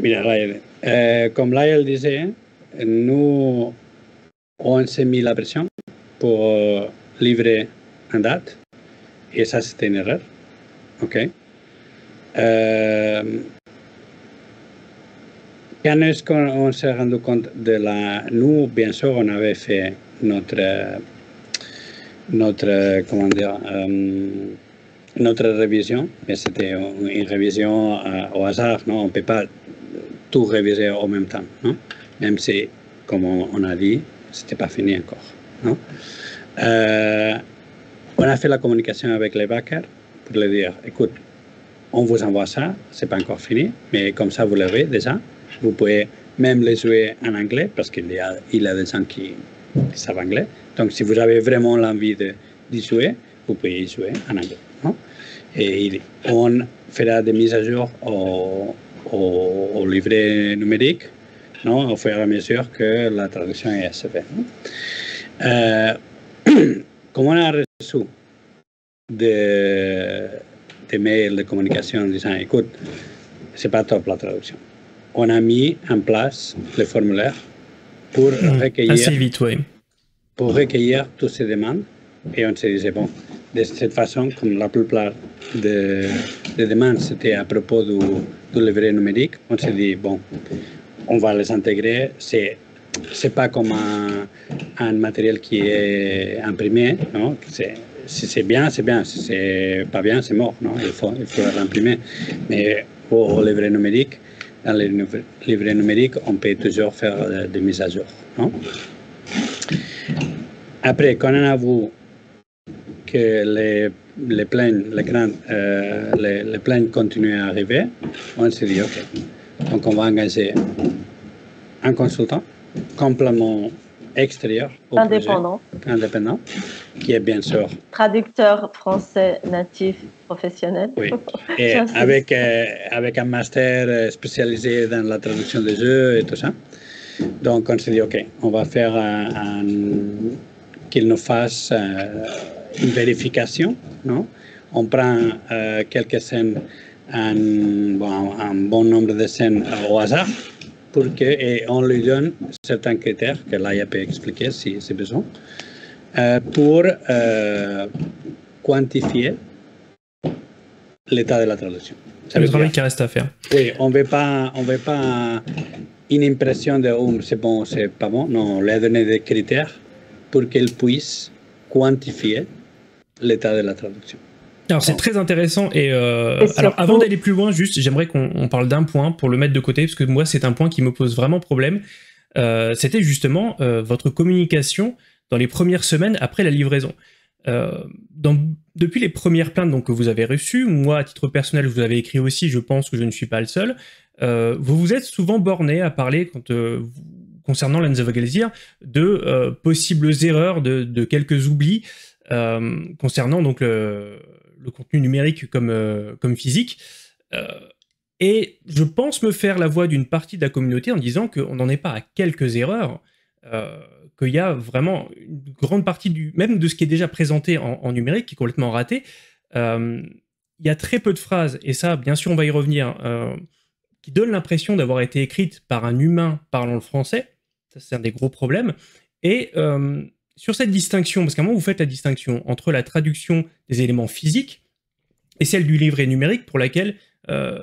mira, Laia, euh, comme Laia le disait, nous on s'est mis la pression pour livrer en date, et ça c'était une erreur, ok. Euh, quand est-ce qu'on s'est rendu compte de la... Nous, bien sûr, on avait fait notre, notre, comment dire, euh, notre révision, mais c'était une révision au hasard, non? On ne peut pas tout réviser en même temps, non? Même si, comme on a dit, c'était pas fini encore, non? Euh, On a fait la communication avec les backers pour leur dire, écoute, on vous envoie ça, c'est pas encore fini, mais comme ça vous l'avez déjà. Vous pouvez même les jouer en anglais parce qu'il y a, il y a des gens qui, qui savent anglais. Donc si vous avez vraiment l'envie d'y jouer, vous pouvez y jouer en anglais. Non? Et on fera des mises à jour au, au, au livret numérique, non? Au fur et à mesure que la traduction est faite. Euh, Comme on a reçu des de mails de communication disant, écoute, c'est pas top la traduction. On a mis en place le formulaire pour mmh, recueillir, assez vite, ouais. pour recueillir toutes ces demandes. Et on se disait, bon, de cette façon, comme la plupart des de demandes, c'était à propos du, du livret numérique, on s'est dit, bon, on va les intégrer, c'est... C'est pas comme un, un matériel qui est imprimé, non? Si c'est bien, c'est bien. Si c'est pas bien, c'est mort, non? Il faut, il faut l'imprimer. Mais au, au livret numérique, dans les livrets numériques, on peut toujours faire des, des mises à jour, non? Après, quand on a vu que les, les plaintes, les grandes, euh, les, les plaintes continuaient à arriver, on s'est dit ok. Donc on va engager un consultant. Complément extérieur, indépendant. Projet, indépendant, qui est bien sûr traducteur français natif professionnel. Oui. Et avec, euh, avec un master spécialisé dans la traduction des jeux et tout ça. Donc on s'est dit ok, on va faire un, un, qu'il nous fasse euh, une vérification, non? On prend euh, quelques scènes, un bon, un bon nombre de scènes au hasard. Pour que, et on lui donne certains critères que Laia peut expliquer si c'est besoin, euh, pour euh, quantifier l'état de la traduction. Ça le travail qui reste à faire. Oui, on ne veut pas une impression de oh, c'est bon, c'est pas bon. Non, on lui a donné des critères pour qu'elle puisse quantifier l'état de la traduction. Alors c'est très intéressant et, euh, et surtout, alors avant d'aller plus loin, juste j'aimerais qu'on parle d'un point pour le mettre de côté parce que moi c'est un point qui me pose vraiment problème. Euh, C'était justement euh, votre communication dans les premières semaines après la livraison. Euh, dans, depuis les premières plaintes donc, que vous avez reçues, moi à titre personnel je vous avais écrit aussi, je pense que je ne suis pas le seul, euh, vous vous êtes souvent borné à parler quand euh, concernant Lands of Galzyr de euh, possibles erreurs, de, de quelques oublis euh, concernant donc le... le contenu numérique comme, euh, comme physique. Euh, et je pense me faire la voix d'une partie de la communauté en disant qu'on n'en est pas à quelques erreurs, euh, qu'il y a vraiment une grande partie, du, même de ce qui est déjà présenté en, en numérique, qui est complètement raté. Euh, il y a très peu de phrases, et ça, bien sûr, on va y revenir, euh, qui donnent l'impression d'avoir été écrites par un humain parlant le français. Ça, c'est un des gros problèmes. Et... Euh, sur cette distinction, parce qu'à un moment, vous faites la distinction entre la traduction des éléments physiques et celle du livret numérique pour laquelle euh,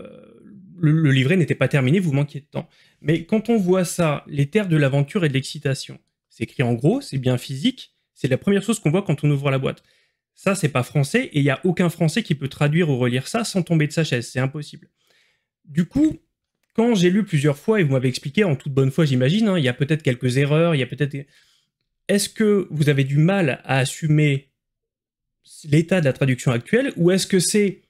le, le livret n'était pas terminé, vous manquiez de temps. Mais quand on voit ça, les terres de l'aventure et de l'excitation, c'est écrit en gros, c'est bien physique, c'est la première chose qu'on voit quand on ouvre la boîte. Ça, c'est pas français, et il n'y a aucun français qui peut traduire ou relire ça sans tomber de sa chaise, c'est impossible. Du coup, quand j'ai lu plusieurs fois, et vous m'avez expliqué, en toute bonne foi j'imagine, hein, il y a peut-être quelques erreurs, il y a peut-être... Est-ce que vous avez du mal à assumer l'état de la traduction actuelle, ou est-ce que c'est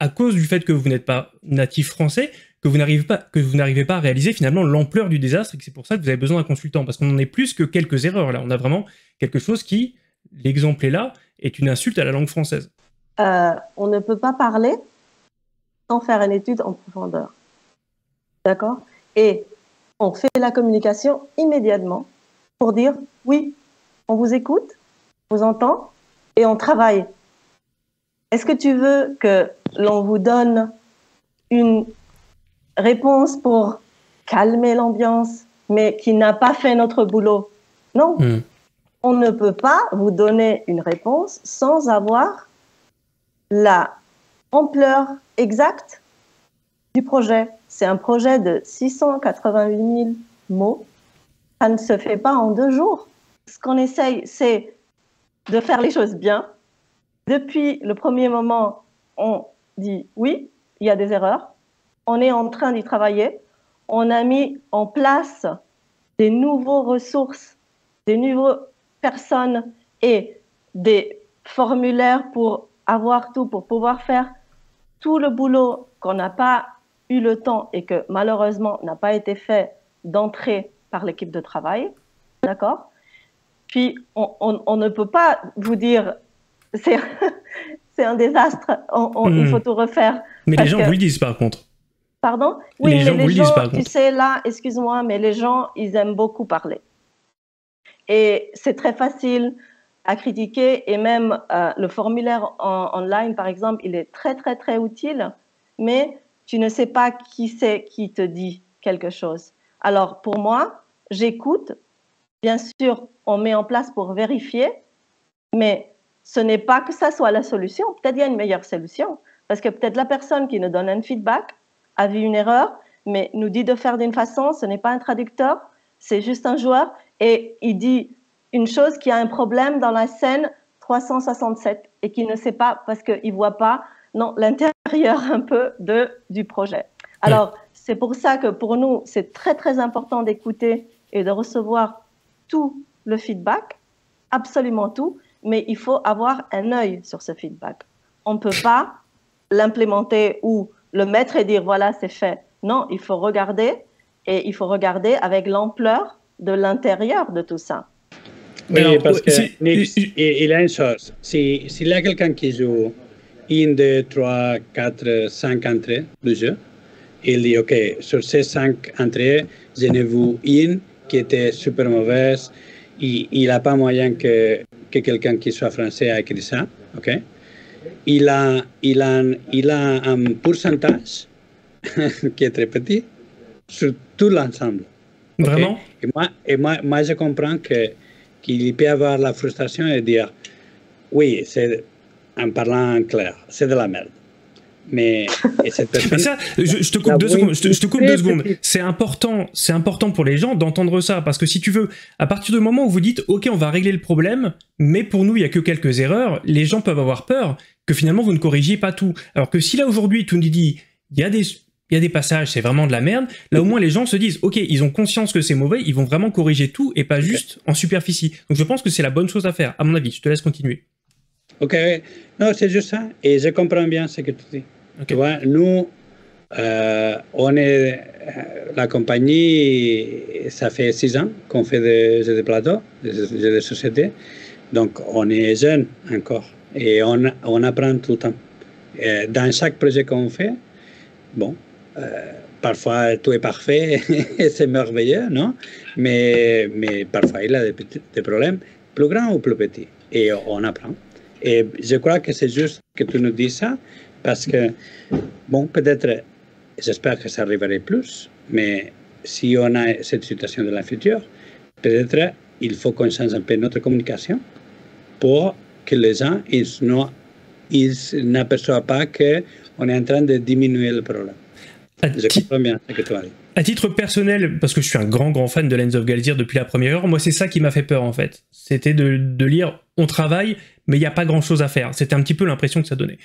à cause du fait que vous n'êtes pas natif français que vous n'arrivez pas, que vous n'arrivez pas à réaliser finalement l'ampleur du désastre, et que c'est pour ça que vous avez besoin d'un consultant, parce qu'on en est plus que quelques erreurs là, on a vraiment quelque chose qui, l'exemple est là, est une insulte à la langue française. Euh, on ne peut pas parler sans faire une étude en profondeur. D'accord? Et on fait la communication immédiatement pour dire oui, on vous écoute, on vous entend et on travaille. Est-ce que tu veux que l'on vous donne une réponse pour calmer l'ambiance, mais qui n'a pas fait notre boulot? Non. Mmh. On ne peut pas vous donner une réponse sans avoir la ampleur exacte du projet. C'est un projet de six cent quatre-vingt-huit mille mots. Ça ne se fait pas en deux jours. Ce qu'on essaye, c'est de faire les choses bien. Depuis le premier moment, on dit oui, il y a des erreurs. On est en train d'y travailler. On a mis en place des nouveaux ressources, des nouveaux personnes et des formulaires pour avoir tout, pour pouvoir faire tout le boulot qu'on n'a pas eu le temps et que malheureusement n'a pas été fait d'entrée par l'équipe de travail. D'accord? Puis on, on, on ne peut pas vous dire c'est un désastre, on, on, mmh. il faut tout refaire. Mais les gens que... vous le disent par contre. Pardon? Oui, les mais gens les vous gens, le disent par contre. Tu sais, là, excuse-moi, mais les gens, ils aiment beaucoup parler. Et c'est très facile à critiquer, et même euh, le formulaire en, online, par exemple, il est très, très, très utile, mais tu ne sais pas qui c'est qui te dit quelque chose. Alors, pour moi, j'écoute. Bien sûr, on met en place pour vérifier, mais ce n'est pas que ça soit la solution. Peut-être qu'il y a une meilleure solution, parce que peut-être la personne qui nous donne un feedback a vu une erreur, mais nous dit de faire d'une façon, ce n'est pas un traducteur, c'est juste un joueur. Et il dit une chose qui a un problème dans la scène trois cent soixante-sept et qu'il ne sait pas parce qu'il ne voit pas l'intérieur un peu de, du projet. Alors, oui. C'est pour ça que pour nous, c'est très, très important d'écouter et de recevoir tout le feedback, absolument tout, mais il faut avoir un œil sur ce feedback. On ne peut pas l'implémenter ou le mettre et dire « voilà, c'est fait ». Non, il faut regarder et il faut regarder avec l'ampleur de l'intérieur de tout ça. Oui, alors, parce que Nixx, il a une chose. S'il si, si y a quelqu'un qui joue une, deux, trois, quatre, cinq entrées du jeu, il dit OK, sur ces cinq entrées, je n'ai vu une qui était super mauvaise. Il n'a pas moyen que, que quelqu'un qui soit français a écrit ça. Okay? Il, a, il, a, il a un pourcentage qui est très petit sur tout l'ensemble. Okay. Vraiment? Et, moi, et moi, moi, je comprends qu'il peut y avoir la frustration et dire oui, en parlant clair, c'est de la merde. Mais et cette personne, ça, je, je te coupe deux secondes. Je te, je te coupe deux secondes. C'est important, c'est important pour les gens d'entendre ça, parce que si tu veux, à partir du moment où vous dites OK, on va régler le problème, mais pour nous, il n'y a que quelques erreurs, les gens peuvent avoir peur que finalement vous ne corrigiez pas tout. Alors que si là aujourd'hui, tu nous dis il y a des. Il y a des passages, c'est vraiment de la merde. Là, au moins, les gens se disent, OK, ils ont conscience que c'est mauvais, ils vont vraiment corriger tout et pas juste en superficie. Donc, je pense que c'est la bonne chose à faire, à mon avis. Je te laisse continuer. OK. Non, c'est juste ça. Et je comprends bien ce que tu dis. Okay. Tu vois, nous, euh, on est... La compagnie, ça fait six ans qu'on fait des jeux de plateau, des jeux de société. Donc, on est jeune encore. Et on, on apprend tout le temps. Et dans chaque projet qu'on fait, bon... Euh, parfois tout est parfait et c'est merveilleux, non? Mais, mais parfois il y a des, petits, des problèmes plus grands ou plus petits. Et on apprend. Et je crois que c'est juste que tu nous dis ça parce que, bon, peut-être, j'espère que ça arriverait plus, mais si on a cette situation de la future, peut-être il faut qu'on change un peu notre communication pour que les gens n'aperçoivent pas qu'on est en train de diminuer le problème. Je comprends bien ce que tu as dit. À titre personnel, parce que je suis un grand grand fan de Lands of Galzyr depuis la première heure, moi c'est ça qui m'a fait peur en fait. C'était de, de lire on travaille, mais il n'y a pas grand chose à faire. C'était un petit peu l'impression que ça donnait.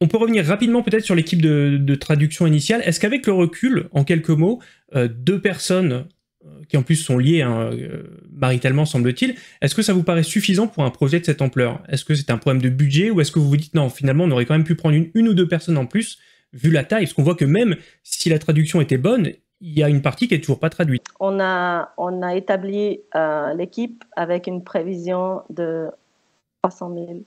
On peut revenir rapidement peut-être sur l'équipe de, de traduction initiale. Est-ce qu'avec le recul, en quelques mots, euh, deux personnes euh, qui en plus sont liées hein, euh, maritalement semble-t-il, est-ce que ça vous paraît suffisant pour un projet de cette ampleur? Est-ce que c'est un problème de budget ou est-ce que vous vous dites non, finalement on aurait quand même pu prendre une, une ou deux personnes en plus vu la taille? Parce qu'on voit que même si la traduction était bonne, il y a une partie qui n'est toujours pas traduite. On a, on a établi euh, l'équipe avec une prévision de trois cent mille,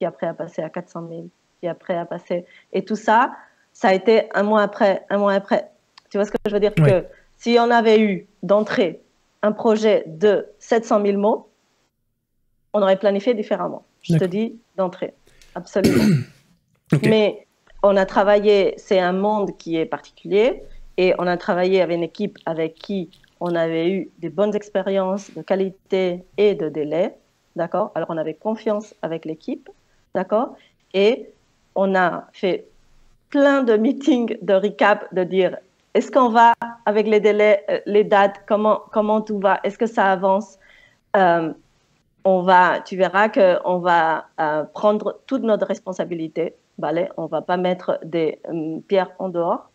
qui après a passé à quatre cent mille, qui après a passé... Et tout ça, ça a été un mois après, un mois après. Tu vois ce que je veux dire? Oui. Que si on avait eu d'entrée un projet de sept cent mille mots, on aurait planifié différemment. Je te dis d'entrée, absolument. Okay. Mais on a travaillé, c'est un monde qui est particulier... Et on a travaillé avec une équipe avec qui on avait eu des bonnes expériences de qualité et de délai, d'accord? Alors, on avait confiance avec l'équipe, d'accord? Et on a fait plein de meetings de recap, de dire, est-ce qu'on va avec les délais, les dates, comment, comment tout va? Est-ce que ça avance? euh, on va, tu verras qu'on va euh, prendre toute notre responsabilité, vale? On ne va pas mettre des euh, pierres en dehors.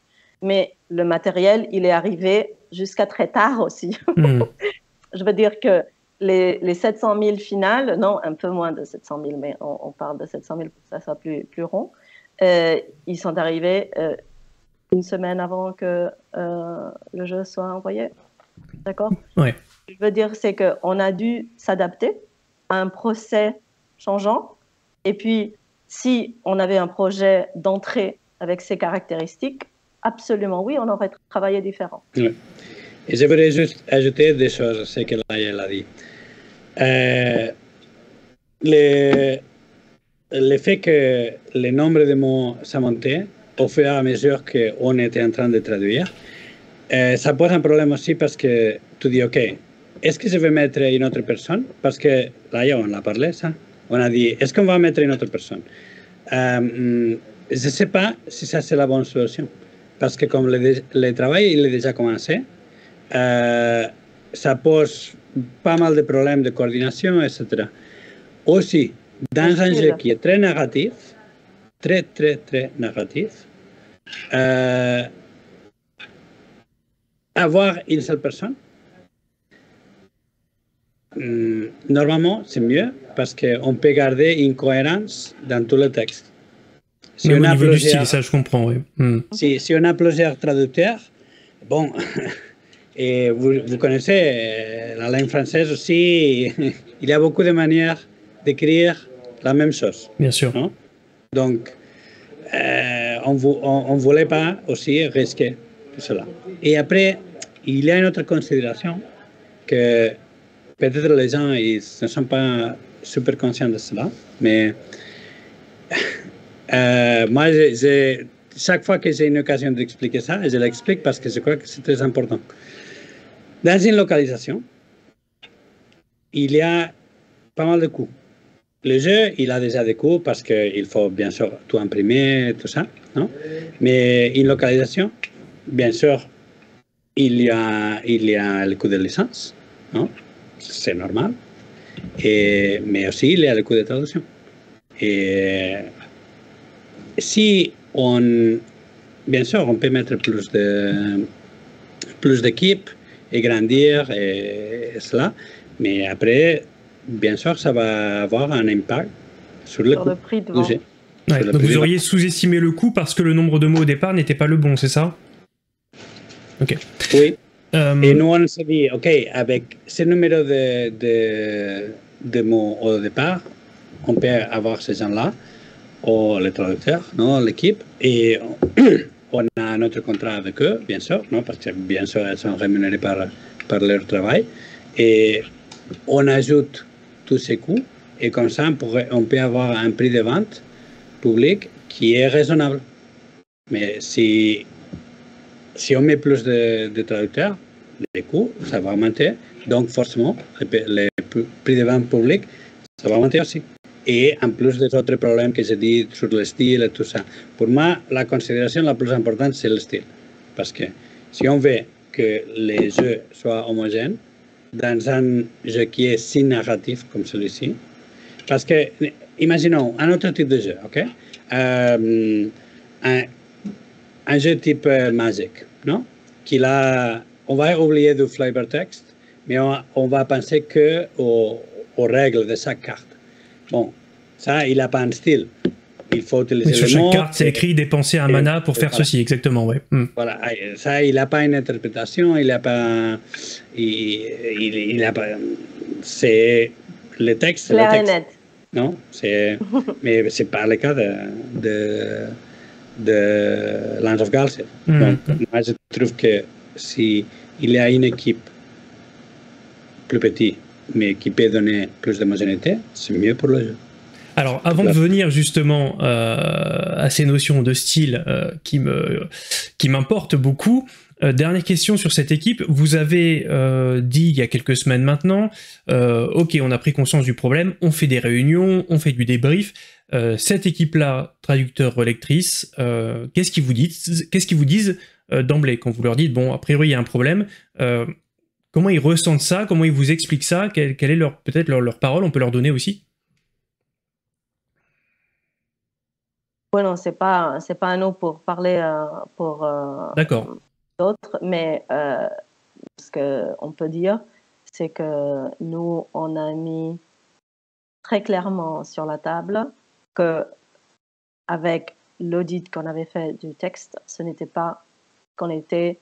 Mais le matériel, il est arrivé jusqu'à très tard aussi. Mmh. Je veux dire que les, les sept cent mille finales, non, un peu moins de sept cent mille, mais on, on parle de sept cent mille pour que ça soit plus, plus rond, euh, ils sont arrivés euh, une semaine avant que euh, le jeu soit envoyé. D'accord? Ouais. Je veux dire, c'est qu'on a dû s'adapter à un procès changeant. Et puis, si on avait un projet d'entrée avec ces caractéristiques, absolument, oui, on aurait travaillé différent. Oui. Et je voudrais juste ajouter des choses à ce que Laia l'a dit. Euh, le, le fait que le nombre de mots ça montait au fur et à mesure qu'on était en train de traduire, euh, ça pose un problème aussi parce que tu dis, OK, est-ce que je vais mettre une autre personne? Parce que Laia, on l'a parlé, ça. On a dit, est-ce qu'on va mettre une autre personne? euh, Je ne sais pas si ça, c'est la bonne solution. Parce que comme le, le travail il est déjà commencé, euh, ça pose pas mal de problèmes de coordination, et cetera. Aussi, dans un jeu qui est très narratif, très très très narratif, euh, avoir une seule personne, euh, normalement c'est mieux parce qu'on peut garder une cohérence dans tout le texte. Si on, a plusieurs... style, ça, je comprends, oui. Mm. Si, si on a plusieurs traducteurs, bon, et vous, vous connaissez la langue française aussi, il y a beaucoup de manières d'écrire la même chose. Bien sûr. Non? Donc, euh, on vou, ne voulait pas aussi risquer tout cela. Et après, il y a une autre considération que peut-être les gens ils ne sont pas super conscients de cela, mais... Euh, moi, j'ai, chaque fois que j'ai une occasion d'expliquer ça, je l'explique parce que je crois que c'est très important. Dans une localisation, il y a pas mal de coûts. Le jeu, il a déjà des coûts parce qu'il faut bien sûr tout imprimer, tout ça, non? Mais une localisation, bien sûr, il y a, il y a le coût de licence, non? C'est normal. Et, mais aussi, il y a le coût de traduction. Et... Si on, bien sûr, on peut mettre plus de plus d'équipes et grandir et, et cela, mais après, bien sûr, ça va avoir un impact sur le, sur coût, le prix de vente. Ouais, donc vous auriez sous-estimé le coût parce que le nombre de mots au départ n'était pas le bon, c'est ça? Ok. Oui. Um... Et nous on s'est dit, ok, avec ce numéro de, de, de mots au départ, on peut avoir ces gens-là. Ou les traducteurs, l'équipe, et on a notre contrat avec eux, bien sûr, non, parce que bien sûr, elles sont rémunérées par, par leur travail, et on ajoute tous ces coûts, et comme ça, on, pourrait, on peut avoir un prix de vente public qui est raisonnable. Mais si, si on met plus de, de traducteurs, les coûts, ça va augmenter, donc forcément, les prix de vente públic, ça va augmenter aussi. I, en plus dels altres problemes que s'ha dit sobre l'estil i tot això. Per mi, la consideració la més important és l'estil. Perquè si on ve que les jocs són homogènes, dans un jeu qui est si narratif comme celui-ci, parce que, imaginons, un autre type de jeu, ok? Euh, un, un jeu type euh, magique, non? Qu'il a, on va oublier du flavor text, mais on, on va penser que aux, aux règles de chaque carte. Bon, ça, il n'a pas un style. Il faut utiliser les mots. Sur chaque carte, c'est écrit dépenser un mana pour faire ceci, exactement, ouais. Mm. Voilà, ça, il n'a pas une interprétation, il n'a pas... Il, il, il a pas... C'est... Le texte, c'est le texte. Non, c'est... Mais c'est pas le cas de... de, de Lands of Galzyr. Mm. Donc, moi, je trouve que si il y a une équipe plus petite, mais qui peut donner plus d'homogénéité, c'est mieux pour le jeu. Alors, avant de venir justement euh, à ces notions de style euh, qui me, qui m'importent beaucoup, euh, dernière question sur cette équipe. Vous avez euh, dit il y a quelques semaines maintenant, euh, ok, on a pris conscience du problème, on fait des réunions, on fait du débrief. Euh, cette équipe-là, traducteur-relectrice, euh, qu'est-ce qu'ils vous disent, qu'est-ce qu'ils vous disent euh, d'emblée quand vous leur dites, bon, a priori, il y a un problème. Euh, comment ils ressentent ça? Comment ils vous expliquent ça? Quelle, quelle est leur, peut-être leur, leur parole? On peut leur donner aussi? Bueno, c'est pas c'est pas à nous pour parler euh, pour euh, d'autres, mais euh, ce que on peut dire, c'est que nous on a mis très clairement sur la table que avec l'audit qu'on avait fait du texte, ce n'était pas qu'on était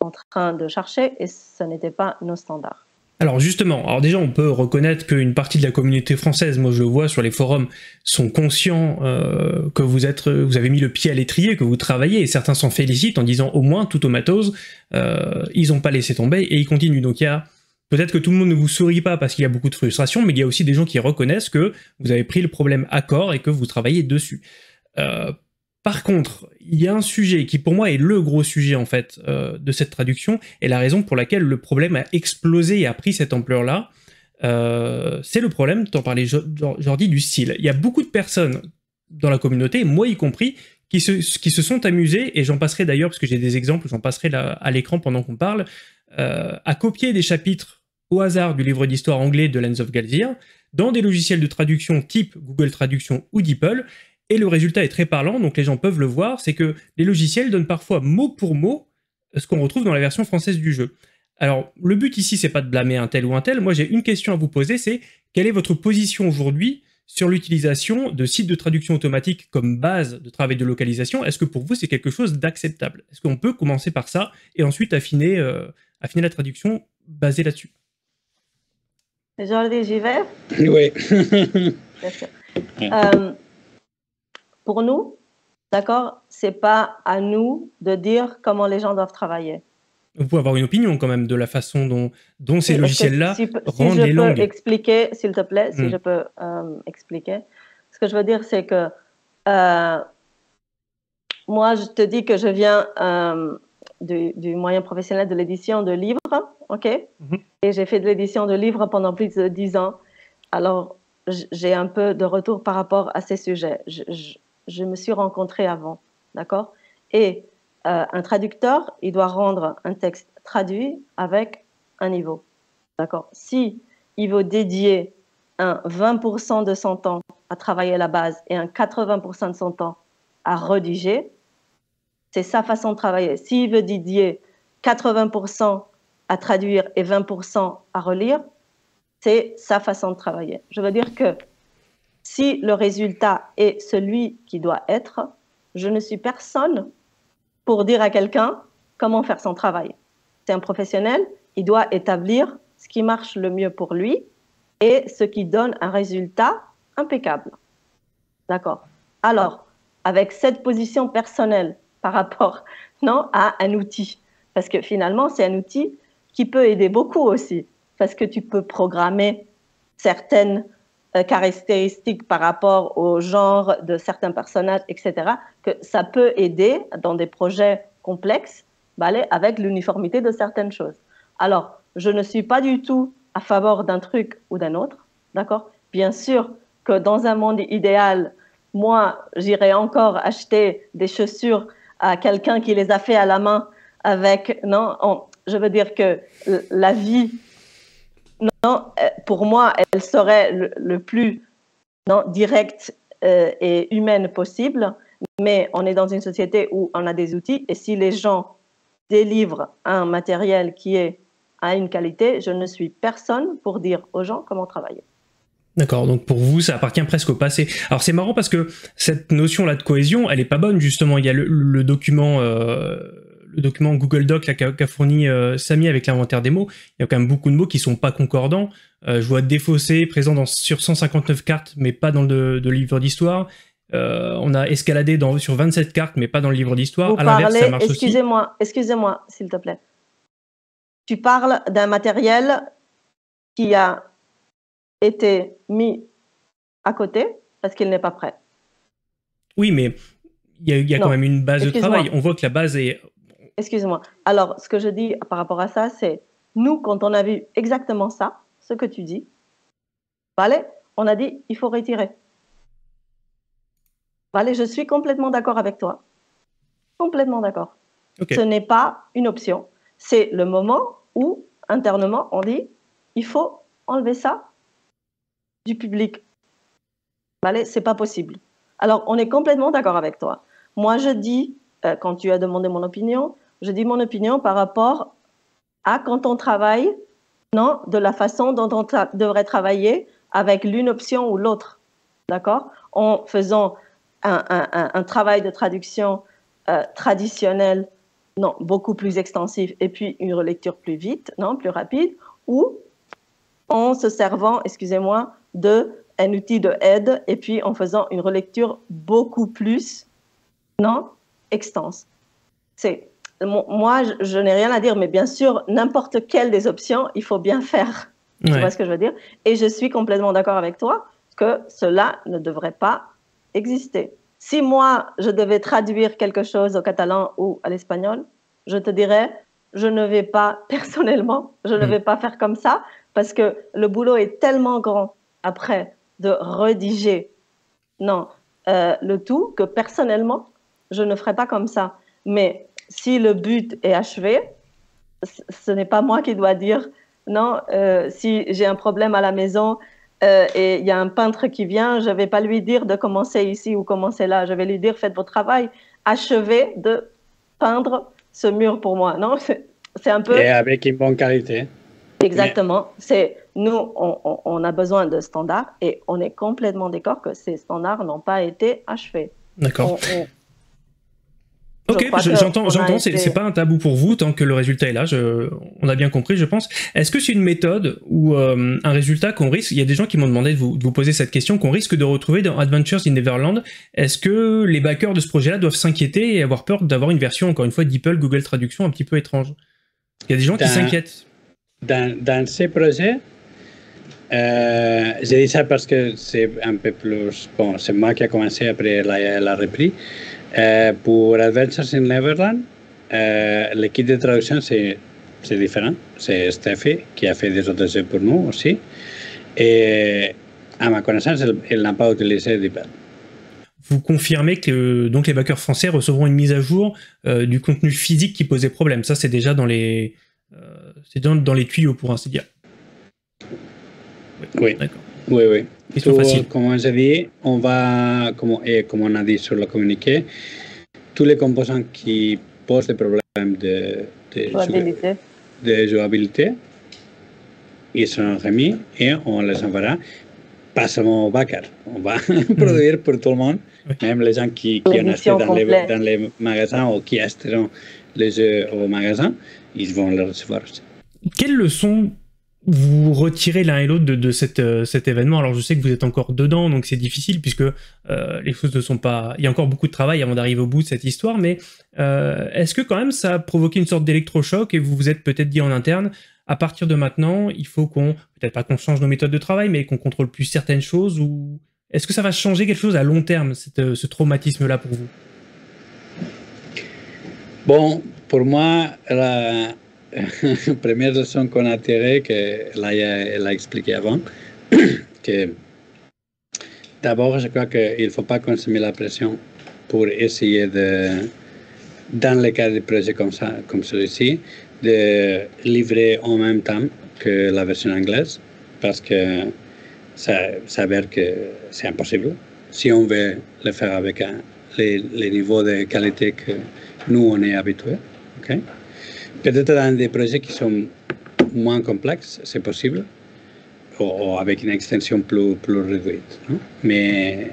en train de chercher et ce n'était pas nos standards. Alors justement, alors déjà on peut reconnaître qu'une partie de la communauté française, moi je le vois sur les forums, sont conscients euh, que vous êtes, vous avez mis le pied à l'étrier, que vous travaillez, et certains s'en félicitent en disant au moins tout Tomatoes, euh, ils n'ont pas laissé tomber et ils continuent. Donc il y a peut-être que tout le monde ne vous sourit pas parce qu'il y a beaucoup de frustration, mais il y a aussi des gens qui reconnaissent que vous avez pris le problème à corps et que vous travaillez dessus. Euh, Par contre, il y a un sujet qui pour moi est le gros sujet en fait euh, de cette traduction et la raison pour laquelle le problème a explosé et a pris cette ampleur-là, euh, c'est le problème, t'en parlais Jordi, du style. Il y a beaucoup de personnes dans la communauté, moi y compris, qui se, qui se sont amusées, et j'en passerai d'ailleurs parce que j'ai des exemples, j'en passerai là, à l'écran pendant qu'on parle, euh, à copier des chapitres au hasard du livre d'histoire anglais de Lands of Galzyr dans des logiciels de traduction type Google Traduction ou DeepL. Et le résultat est très parlant, donc les gens peuvent le voir, c'est que les logiciels donnent parfois mot pour mot ce qu'on retrouve dans la version française du jeu. Alors, le but ici, c'est pas de blâmer un tel ou un tel, moi j'ai une question à vous poser, c'est quelle est votre position aujourd'hui sur l'utilisation de sites de traduction automatique comme base de travail de localisation? Est-ce que pour vous, c'est quelque chose d'acceptable? Est-ce qu'on peut commencer par ça et ensuite affiner, euh, affiner la traduction basée là-dessus? Jordi, j'y vais? Oui. euh... Pour nous, d'accord, c'est pas à nous de dire comment les gens doivent travailler. Vous pouvez avoir une opinion quand même de la façon dont, dont ces logiciels-là si, rendent si les langues. Si je peux expliquer, s'il te plaît, si mm. je peux euh, expliquer. Ce que je veux dire, c'est que euh, moi, je te dis que je viens euh, du, du moyen professionnel de l'édition de livres, ok, mm-hmm. et j'ai fait de l'édition de livres pendant plus de dix ans. Alors, j'ai un peu de retour par rapport à ces sujets. Je, je, je me suis rencontrée avant, d'accord? Et euh, un traducteur, il doit rendre un texte traduit avec un niveau, d'accord? Si il veut dédier un vingt pour cent de son temps à travailler la base et un quatre-vingts pour cent de son temps à rédiger, c'est sa façon de travailler. S'il veut dédier quatre-vingts pour cent à traduire et vingt pour cent à relire, c'est sa façon de travailler. Je veux dire que si le résultat est celui qui doit être, je ne suis personne pour dire à quelqu'un comment faire son travail. C'est un professionnel, il doit établir ce qui marche le mieux pour lui et ce qui donne un résultat impeccable. D'accord. Alors, avec cette position personnelle par rapport non, à un outil, parce que finalement, c'est un outil qui peut aider beaucoup aussi, parce que tu peux programmer certaines caractéristiques par rapport au genre de certains personnages, et cetera, que ça peut aider dans des projets complexes, bah, avec l'uniformité de certaines choses. Alors, je ne suis pas du tout à faveur d'un truc ou d'un autre, d'accord? Bien sûr que dans un monde idéal, moi, j'irais encore acheter des chaussures à quelqu'un qui les a fait à la main avec... Non, on, je veux dire que la vie, non, pour moi, elle serait le, le plus non, direct euh, et humaine possible, mais on est dans une société où on a des outils, et si les gens délivrent un matériel qui est à une qualité, je ne suis personne pour dire aux gens comment travailler. D'accord, donc pour vous, ça appartient presque au passé. Alors c'est marrant parce que cette notion-là de cohésion, elle n'est pas bonne justement. Il y a le, le, document, euh, le document Google Doc qu'a fourni euh, Samy avec l'inventaire des mots. Il y a quand même beaucoup de mots qui ne sont pas concordants. Euh, je vois défaussé, présent dans, sur cent cinquante-neuf cartes, mais pas dans le de livre d'histoire. Euh, on a escaladé dans, sur vingt-sept cartes, mais pas dans le livre d'histoire. À l'inverse, ça marche aussi. Excusez-moi, excusez-moi, s'il te plaît. Tu parles d'un matériel qui a... était mis à côté parce qu'il n'est pas prêt. Oui, mais il y a, y a quand même une base de travail. On voit que la base est... Excuse-moi. Alors, ce que je dis par rapport à ça, c'est nous, quand on a vu exactement ça, ce que tu dis, vale, on a dit, il faut retirer. Vale, je suis complètement d'accord avec toi. Complètement d'accord. Okay. Ce n'est pas une option. C'est le moment où, internement, on dit, il faut enlever ça du public. Vale, c'est pas possible. Alors, on est complètement d'accord avec toi. Moi, je dis, euh, quand tu as demandé mon opinion, je dis mon opinion par rapport à quand on travaille, non, de la façon dont on tra- devrait travailler avec l'une option ou l'autre. D'accord? En faisant un, un, un, un travail de traduction euh, traditionnel, non, beaucoup plus extensif, et puis une relecture plus vite, non, plus rapide, ou en se servant, excusez-moi, d'un outil de aide et puis en faisant une relecture beaucoup plus non extense. C'est moi, je, je n'ai rien à dire, mais bien sûr, n'importe quelle des options, il faut bien faire. Ouais. Tu vois ce que je veux dire? Et je suis complètement d'accord avec toi que cela ne devrait pas exister. Si moi, je devais traduire quelque chose au catalan ou à l'espagnol, je te dirais, je ne vais pas, personnellement, je ne mmh. vais pas faire comme ça parce que le boulot est tellement grand après de rédiger non, euh, le tout, que personnellement, je ne ferai pas comme ça. Mais si le but est achevé, ce n'est pas moi qui dois dire non, euh, si j'ai un problème à la maison euh, et il y a un peintre qui vient, je ne vais pas lui dire de commencer ici ou commencer là, je vais lui dire faites votre travail, achevez de peindre ce mur pour moi. Non, c'est un peu... Et avec une bonne qualité. Exactement, c'est nous, on, on a besoin de standards et on est complètement d'accord que ces standards n'ont pas été achevés. D'accord. On... Ok, j'entends, je été... c'est pas un tabou pour vous tant que le résultat est là, je, on a bien compris, je pense. Est-ce que c'est une méthode ou euh, un résultat qu'on risque, il y a des gens qui m'ont demandé de vous, de vous poser cette question, qu'on risque de retrouver dans Adventures in Neverland, est-ce que les backers de ce projet-là doivent s'inquiéter et avoir peur d'avoir une version, encore une fois, DeepL, Google Traduction un petit peu étrange? Il y a des gens qui s'inquiètent. Dans, dans ces projets, euh, j'ai dit ça parce que c'est un peu plus... Bon, c'est moi qui a commencé, après la, la repris. Euh, pour Adventures in Neverland, euh, l'équipe de traduction, c'est différent. C'est Steffi qui a fait des autres jeux pour nous aussi. Et à ma connaissance, elle n'a pas utilisé DeepL. Vous confirmez que donc, les backers français recevront une mise à jour euh, du contenu physique qui posait problème. Ça, c'est déjà dans les... Euh, c'est dans, dans les tuyaux pour ainsi dire. Oui, oui, oui. Tout, comme j'ai dit, on va, comme, et comme on a dit sur le communiqué, tous les composants qui posent des problèmes de, de, jouabilité. de jouabilité, ils sont remis et on les enverra. Pas seulement au backer, on va mmh. produire pour tout le monde, oui. Même les gens qui, qui ont acheté dans les, dans les magasins ou qui achèteront les jeux au magasin. Ils vont le recevoir. Quelles leçons vous retirez l'un et l'autre de, de cette, euh, cet événement? Alors je sais que vous êtes encore dedans, donc c'est difficile puisque euh, les choses ne sont pas... Il y a encore beaucoup de travail avant d'arriver au bout de cette histoire, mais euh, est-ce que quand même ça a provoqué une sorte d'électrochoc et vous vous êtes peut-être dit en interne, à partir de maintenant, il faut qu'on... Peut-être pas qu'on change nos méthodes de travail, mais qu'on contrôle plus certaines choses ou... Est-ce que ça va changer quelque chose à long terme, cette, ce traumatisme-là pour vous? Bon, pour moi, la, première leçon qu'on a tirée, que Laia elle a expliqué avant, que d'abord, je crois qu'il ne faut pas consommer la pression pour essayer de, dans le cas de projets comme ça, comme celui-ci, de livrer en même temps que la version anglaise, parce que ça s'avère que c'est impossible. Si on veut le faire avec un, les, les niveaux de qualité que nous, on est habitués. Okay? Peut-être dans des projets qui sont moins complexes, c'est possible, ou, ou avec une extension plus, plus réduite. Hein? Mais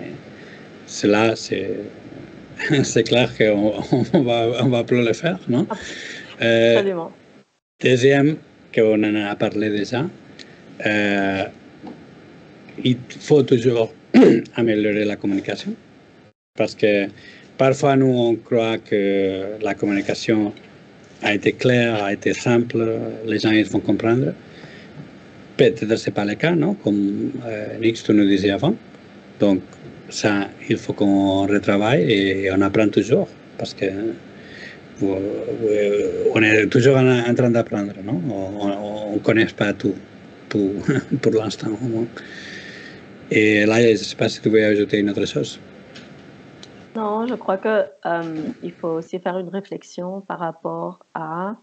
cela, c'est clair qu'on on va, on va plus le faire. Non? Euh, deuxième, qu'on en a parlé déjà, euh, il faut toujours améliorer la communication, parce que parfois nous on croit que la communication a été claire, a été simple, les gens ils vont comprendre. Peut-être c'est pas le cas, non? Comme euh, Nixx tu nous disais avant. Donc ça, il faut qu'on retravaille et, et on apprend toujours, parce que euh, on est toujours en, en train d'apprendre, non? On ne connaît pas tout pour, pour l'instant au moins. Et là, je ne sais pas si tu veux ajouter une autre chose. Non, je crois qu'il euh, faut aussi faire une réflexion par rapport à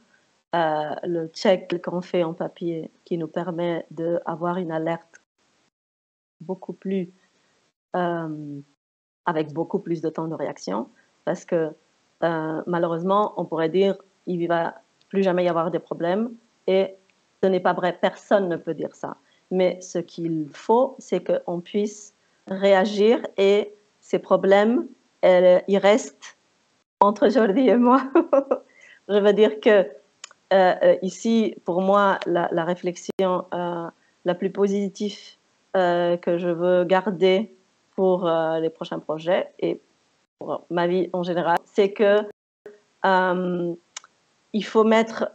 euh, le check qu'on fait en papier qui nous permet d'avoir une alerte beaucoup plus, euh, avec beaucoup plus de temps de réaction. Parce que euh, malheureusement, on pourrait dire il ne va plus jamais y avoir des problèmes, et ce n'est pas vrai, personne ne peut dire ça. Mais ce qu'il faut, c'est qu'on puisse réagir, et ces problèmes, elles, ils restent entre Jordi et moi. Je veux dire que euh, ici, pour moi, la, la réflexion euh, la plus positive euh, que je veux garder pour euh, les prochains projets et pour ma vie en général, c'est que euh, il faut mettre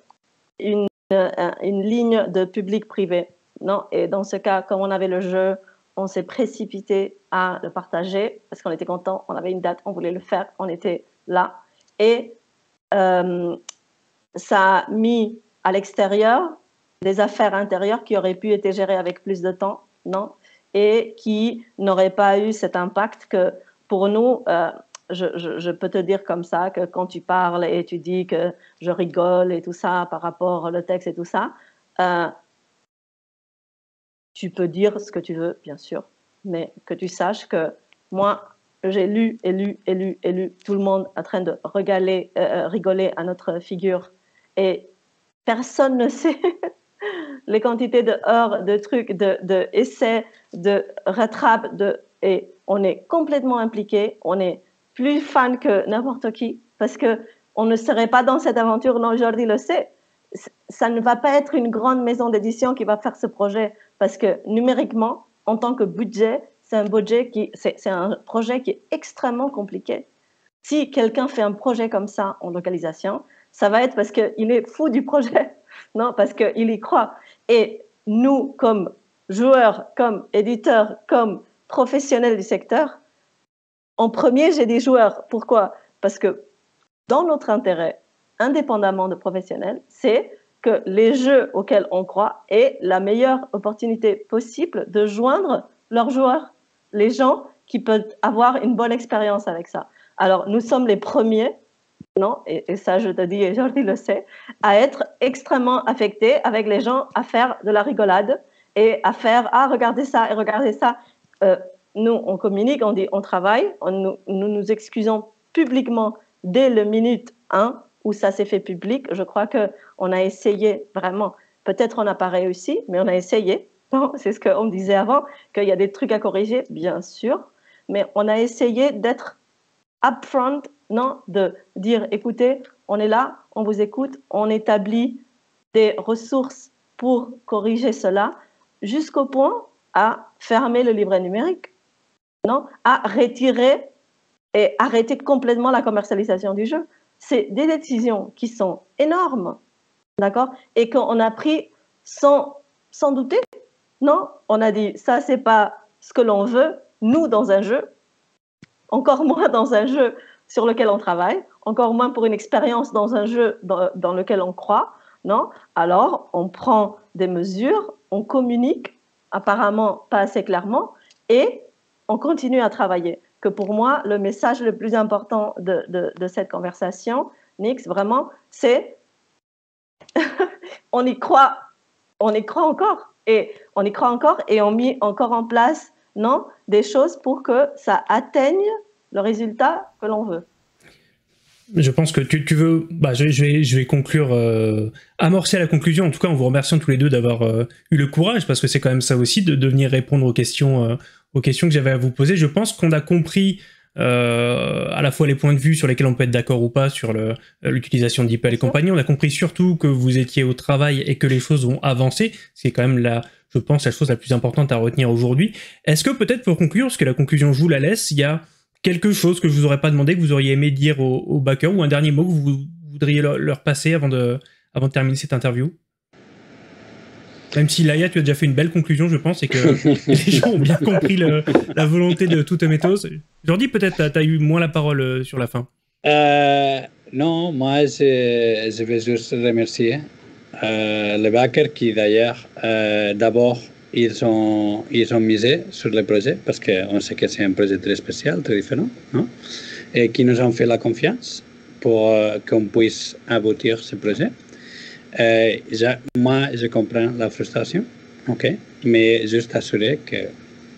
une, une ligne de public-privé. Non, et dans ce cas, comme on avait le jeu, on s'est précipité à le partager parce qu'on était content, on avait une date, on voulait le faire, on était là. Et euh, ça a mis à l'extérieur des affaires intérieures qui auraient pu être gérées avec plus de temps, non, et qui n'auraient pas eu cet impact que pour nous, euh, je, je, je peux te dire comme ça que quand tu parles et tu dis que je rigole et tout ça par rapport au texte et tout ça, euh, tu peux dire ce que tu veux, bien sûr, mais que tu saches que moi, j'ai lu, et lu, et lu, et lu, tout le monde en train de regaler, euh, rigoler à notre figure, et personne ne sait les quantités de heures, de trucs, de, de essais, de rattrapes, de, et on est complètement impliqué, on est plus fan que n'importe qui, parce que on ne serait pas dans cette aventure, non, Jordi le sait. Ça ne va pas être une grande maison d'édition qui va faire ce projet, parce que numériquement, en tant que budget, c'est un budget qui, c'est un projet qui est extrêmement compliqué. Si quelqu'un fait un projet comme ça en localisation, ça va être parce qu'il est fou du projet, non, parce qu'il y croit. Et nous, comme joueurs, comme éditeurs, comme professionnels du secteur, en premier, j'ai des joueurs. Pourquoi? Parce que dans notre intérêt, indépendamment de professionnels, c'est que les jeux auxquels on croit aient la meilleure opportunité possible de joindre leurs joueurs, les gens qui peuvent avoir une bonne expérience avec ça. Alors, nous sommes les premiers, non, et, et ça je te dis, et Jordi le sait, à être extrêmement affectés avec les gens, à faire de la rigolade et à faire « Ah, regardez ça et regardez ça euh, ». Nous, on communique, on dit « On travaille », nous, nous nous excusons publiquement dès le minute un, où ça s'est fait public. Je crois qu'on a essayé vraiment, peut-être on n'a pas réussi, mais on a essayé. C'est ce qu'on me disait avant, qu'il y a des trucs à corriger, bien sûr, mais on a essayé d'être upfront, non, de dire, écoutez, on est là, on vous écoute, on établit des ressources pour corriger cela, jusqu'au point à fermer le livret numérique, non, à retirer et arrêter complètement la commercialisation du jeu. C'est des décisions qui sont énormes, d'accord, et qu'on a pris sans, sans douter, non? On a dit, ça, c'est pas ce que l'on veut, nous, dans un jeu, encore moins dans un jeu sur lequel on travaille, encore moins pour une expérience dans un jeu dans, dans lequel on croit, non? Alors, on prend des mesures, on communique, apparemment pas assez clairement, et on continue à travailler. Que pour moi, le message le plus important de, de, de cette conversation, Nyx, vraiment, c'est on y croit, on y croit encore, et on y croit encore, et on met encore en place, non, des choses pour que ça atteigne le résultat que l'on veut. Je pense que tu, tu veux... Bah, je, je, vais, je vais conclure, euh, amorcer la conclusion. En tout cas, en vous remerciant tous les deux d'avoir euh, eu le courage, parce que c'est quand même ça aussi, de, de venir répondre aux questions, euh, aux questions que j'avais à vous poser. Je pense qu'on a compris euh, à la fois les points de vue sur lesquels on peut être d'accord ou pas sur l'utilisation de DeepL et compagnie. On a compris surtout que vous étiez au travail et que les choses ont avancé. C'est quand même la... je pense, la chose la plus importante à retenir aujourd'hui. Est-ce que peut-être pour conclure, parce que la conclusion, je vous la laisse, il y a quelque chose que je vous aurais pas demandé, que vous auriez aimé dire aux, aux backers, ou un dernier mot que vous voudriez leur, leur passer avant de, avant de terminer cette interview? Même si, Laia, tu as déjà fait une belle conclusion, je pense, et que les gens ont bien compris le, la volonté de two Tomatoes. Jordi, peut-être, tu as eu moins la parole sur la fin. Euh, non, moi, je, je vais juste remercier. Euh, les backers qui d'ailleurs, euh, d'abord, ils ont, ils ont misé sur le projet parce qu'on sait que c'est un projet très spécial, très différent, non? Et qui nous ont fait la confiance pour euh, qu'on puisse aboutir ce projet. Euh, je, moi, je comprends la frustration, okay? Mais juste assurer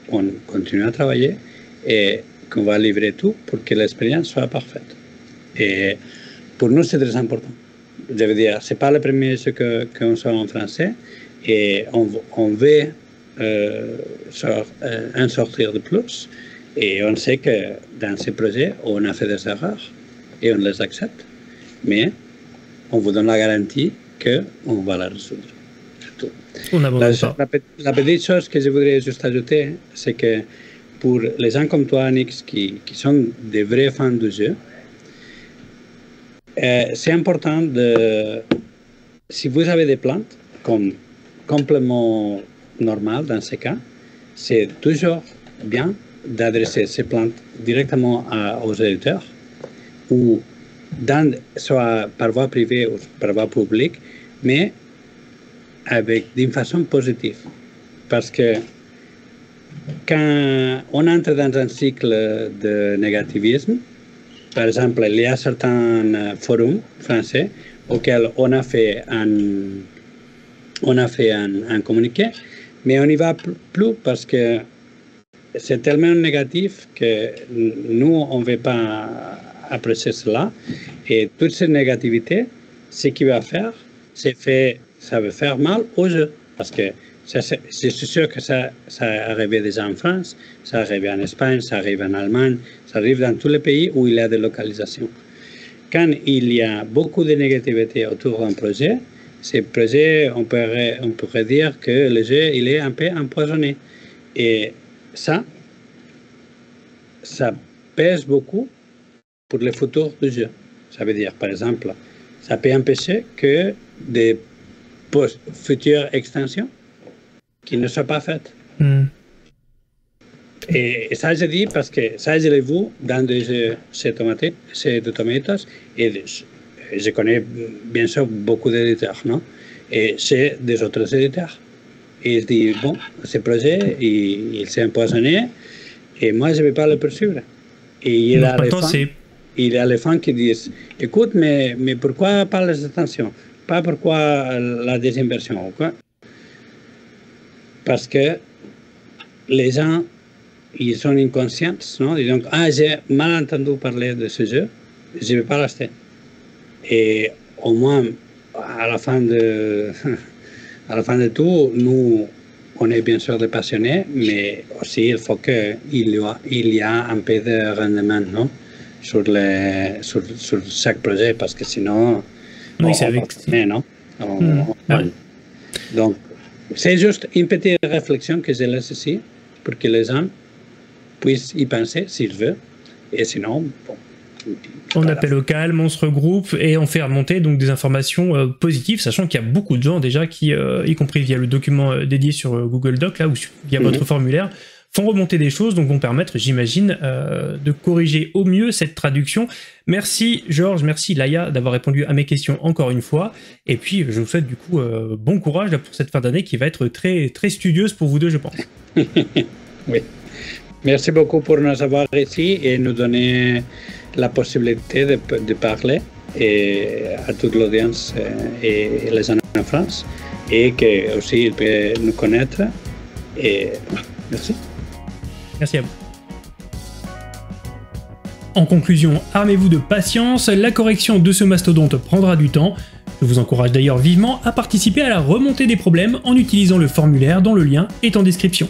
qu'on continue à travailler et qu'on va livrer tout pour que l'expérience soit parfaite. Et pour nous, c'est très important. Je veux dire, ce n'est pas le premier ce que qu'on soit en français et on, on veut euh, sort, euh, en sortir de plus et on sait que dans ces projets, on a fait des erreurs et on les accepte, mais on vous donne la garantie qu'on va la résoudre. Tout. On a bon la, la, la petite chose que je voudrais juste ajouter, c'est que pour les gens comme toi, Nyx, qui, qui sont des vrais fans du jeu, Euh, c'est important de, si vous avez des plantes comme complément normal dans ces cas, c'est toujours bien d'adresser ces plantes directement à, aux éditeurs ou dans, soit par voie privée ou par voie publique, mais avec d'une façon positive. Parce que quand on entre dans un cycle de négativisme, par exemple, il y a certains forums français auxquels on a fait un, on a fait un, un communiqué, mais on n'y va plus parce que c'est tellement négatif que nous, on ne veut pas apprécier cela. Et toute cette négativité, ce qu'il va faire, c'est fait, ça va faire mal aux jeux. Parce que ça, je suis sûr que ça, ça arrive déjà en France, ça arrive en Espagne, ça arrive en Allemagne, ça arrive dans tous les pays où il y a des localisations. Quand il y a beaucoup de négativité autour d'un projet, ce projet, on pourrait, on pourrait dire que le jeu, il est un peu empoisonné. Et ça, ça pèse beaucoup pour le futur du jeu. Ça veut dire, par exemple, ça peut empêcher que des futures extensions qui ne soient pas faites. Mm. Et ça, je dis parce que ça, je l'ai vu dans des jeux de Tomatoes, et je connais bien sûr beaucoup d'éditeurs, non? Et c'est des autres éditeurs. Et je dis, bon, ce projet, il, il s'est empoisonné, et moi, je ne vais pas le poursuivre. Et il y a les fans, il y a les fans qui disent, écoute, mais, mais pourquoi pas les extensions? Pas pourquoi la désinversion ou quoi? Parce que les gens, ils sont inconscients, non? Ils disent, ah, j'ai mal entendu parler de ce jeu, je ne vais pas l'acheter. Et au moins, à la fin de, à la fin de tout, nous, on est bien sûr des passionnés, mais aussi il faut qu'il y ait un peu de rendement, non? Sur, les, sur, sur chaque projet, parce que sinon, oui, on va tourner, non? On, mmh. on, ouais. Donc, c'est juste une petite réflexion que je laisse ici, pour que les gens puissent y penser s'ils veulent, et sinon, bon. On appelle au calme, on se regroupe et on fait remonter donc des informations euh, positives, sachant qu'il y a beaucoup de gens déjà qui, euh, y compris via le document dédié sur Google Doc, là, ou via mm-hmm. votre formulaire, font remonter des choses, donc vont permettre, j'imagine, euh, de corriger au mieux cette traduction. Merci Georges, merci Laia d'avoir répondu à mes questions encore une fois, et puis je vous souhaite du coup euh, bon courage pour cette fin d'année qui va être très, très studieuse pour vous deux, je pense. Oui. Merci beaucoup pour nous avoir ici et nous donner la possibilité de, de parler et à toute l'audience et les gens en France, et que aussi ils peuvent nous connaître. Et merci. Merci à vous. En conclusion, armez-vous de patience, la correction de ce mastodonte prendra du temps. Je vous encourage d'ailleurs vivement à participer à la remontée des problèmes en utilisant le formulaire dont le lien est en description.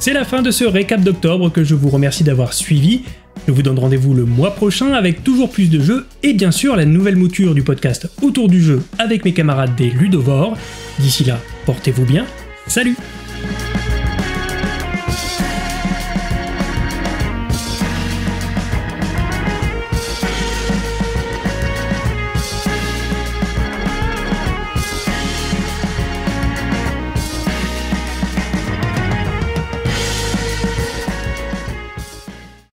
C'est la fin de ce récap d'octobre que je vous remercie d'avoir suivi. Je vous donne rendez-vous le mois prochain avec toujours plus de jeux et bien sûr la nouvelle mouture du podcast Autour du jeu avec mes camarades des Ludovores. D'ici là, portez-vous bien. Salut!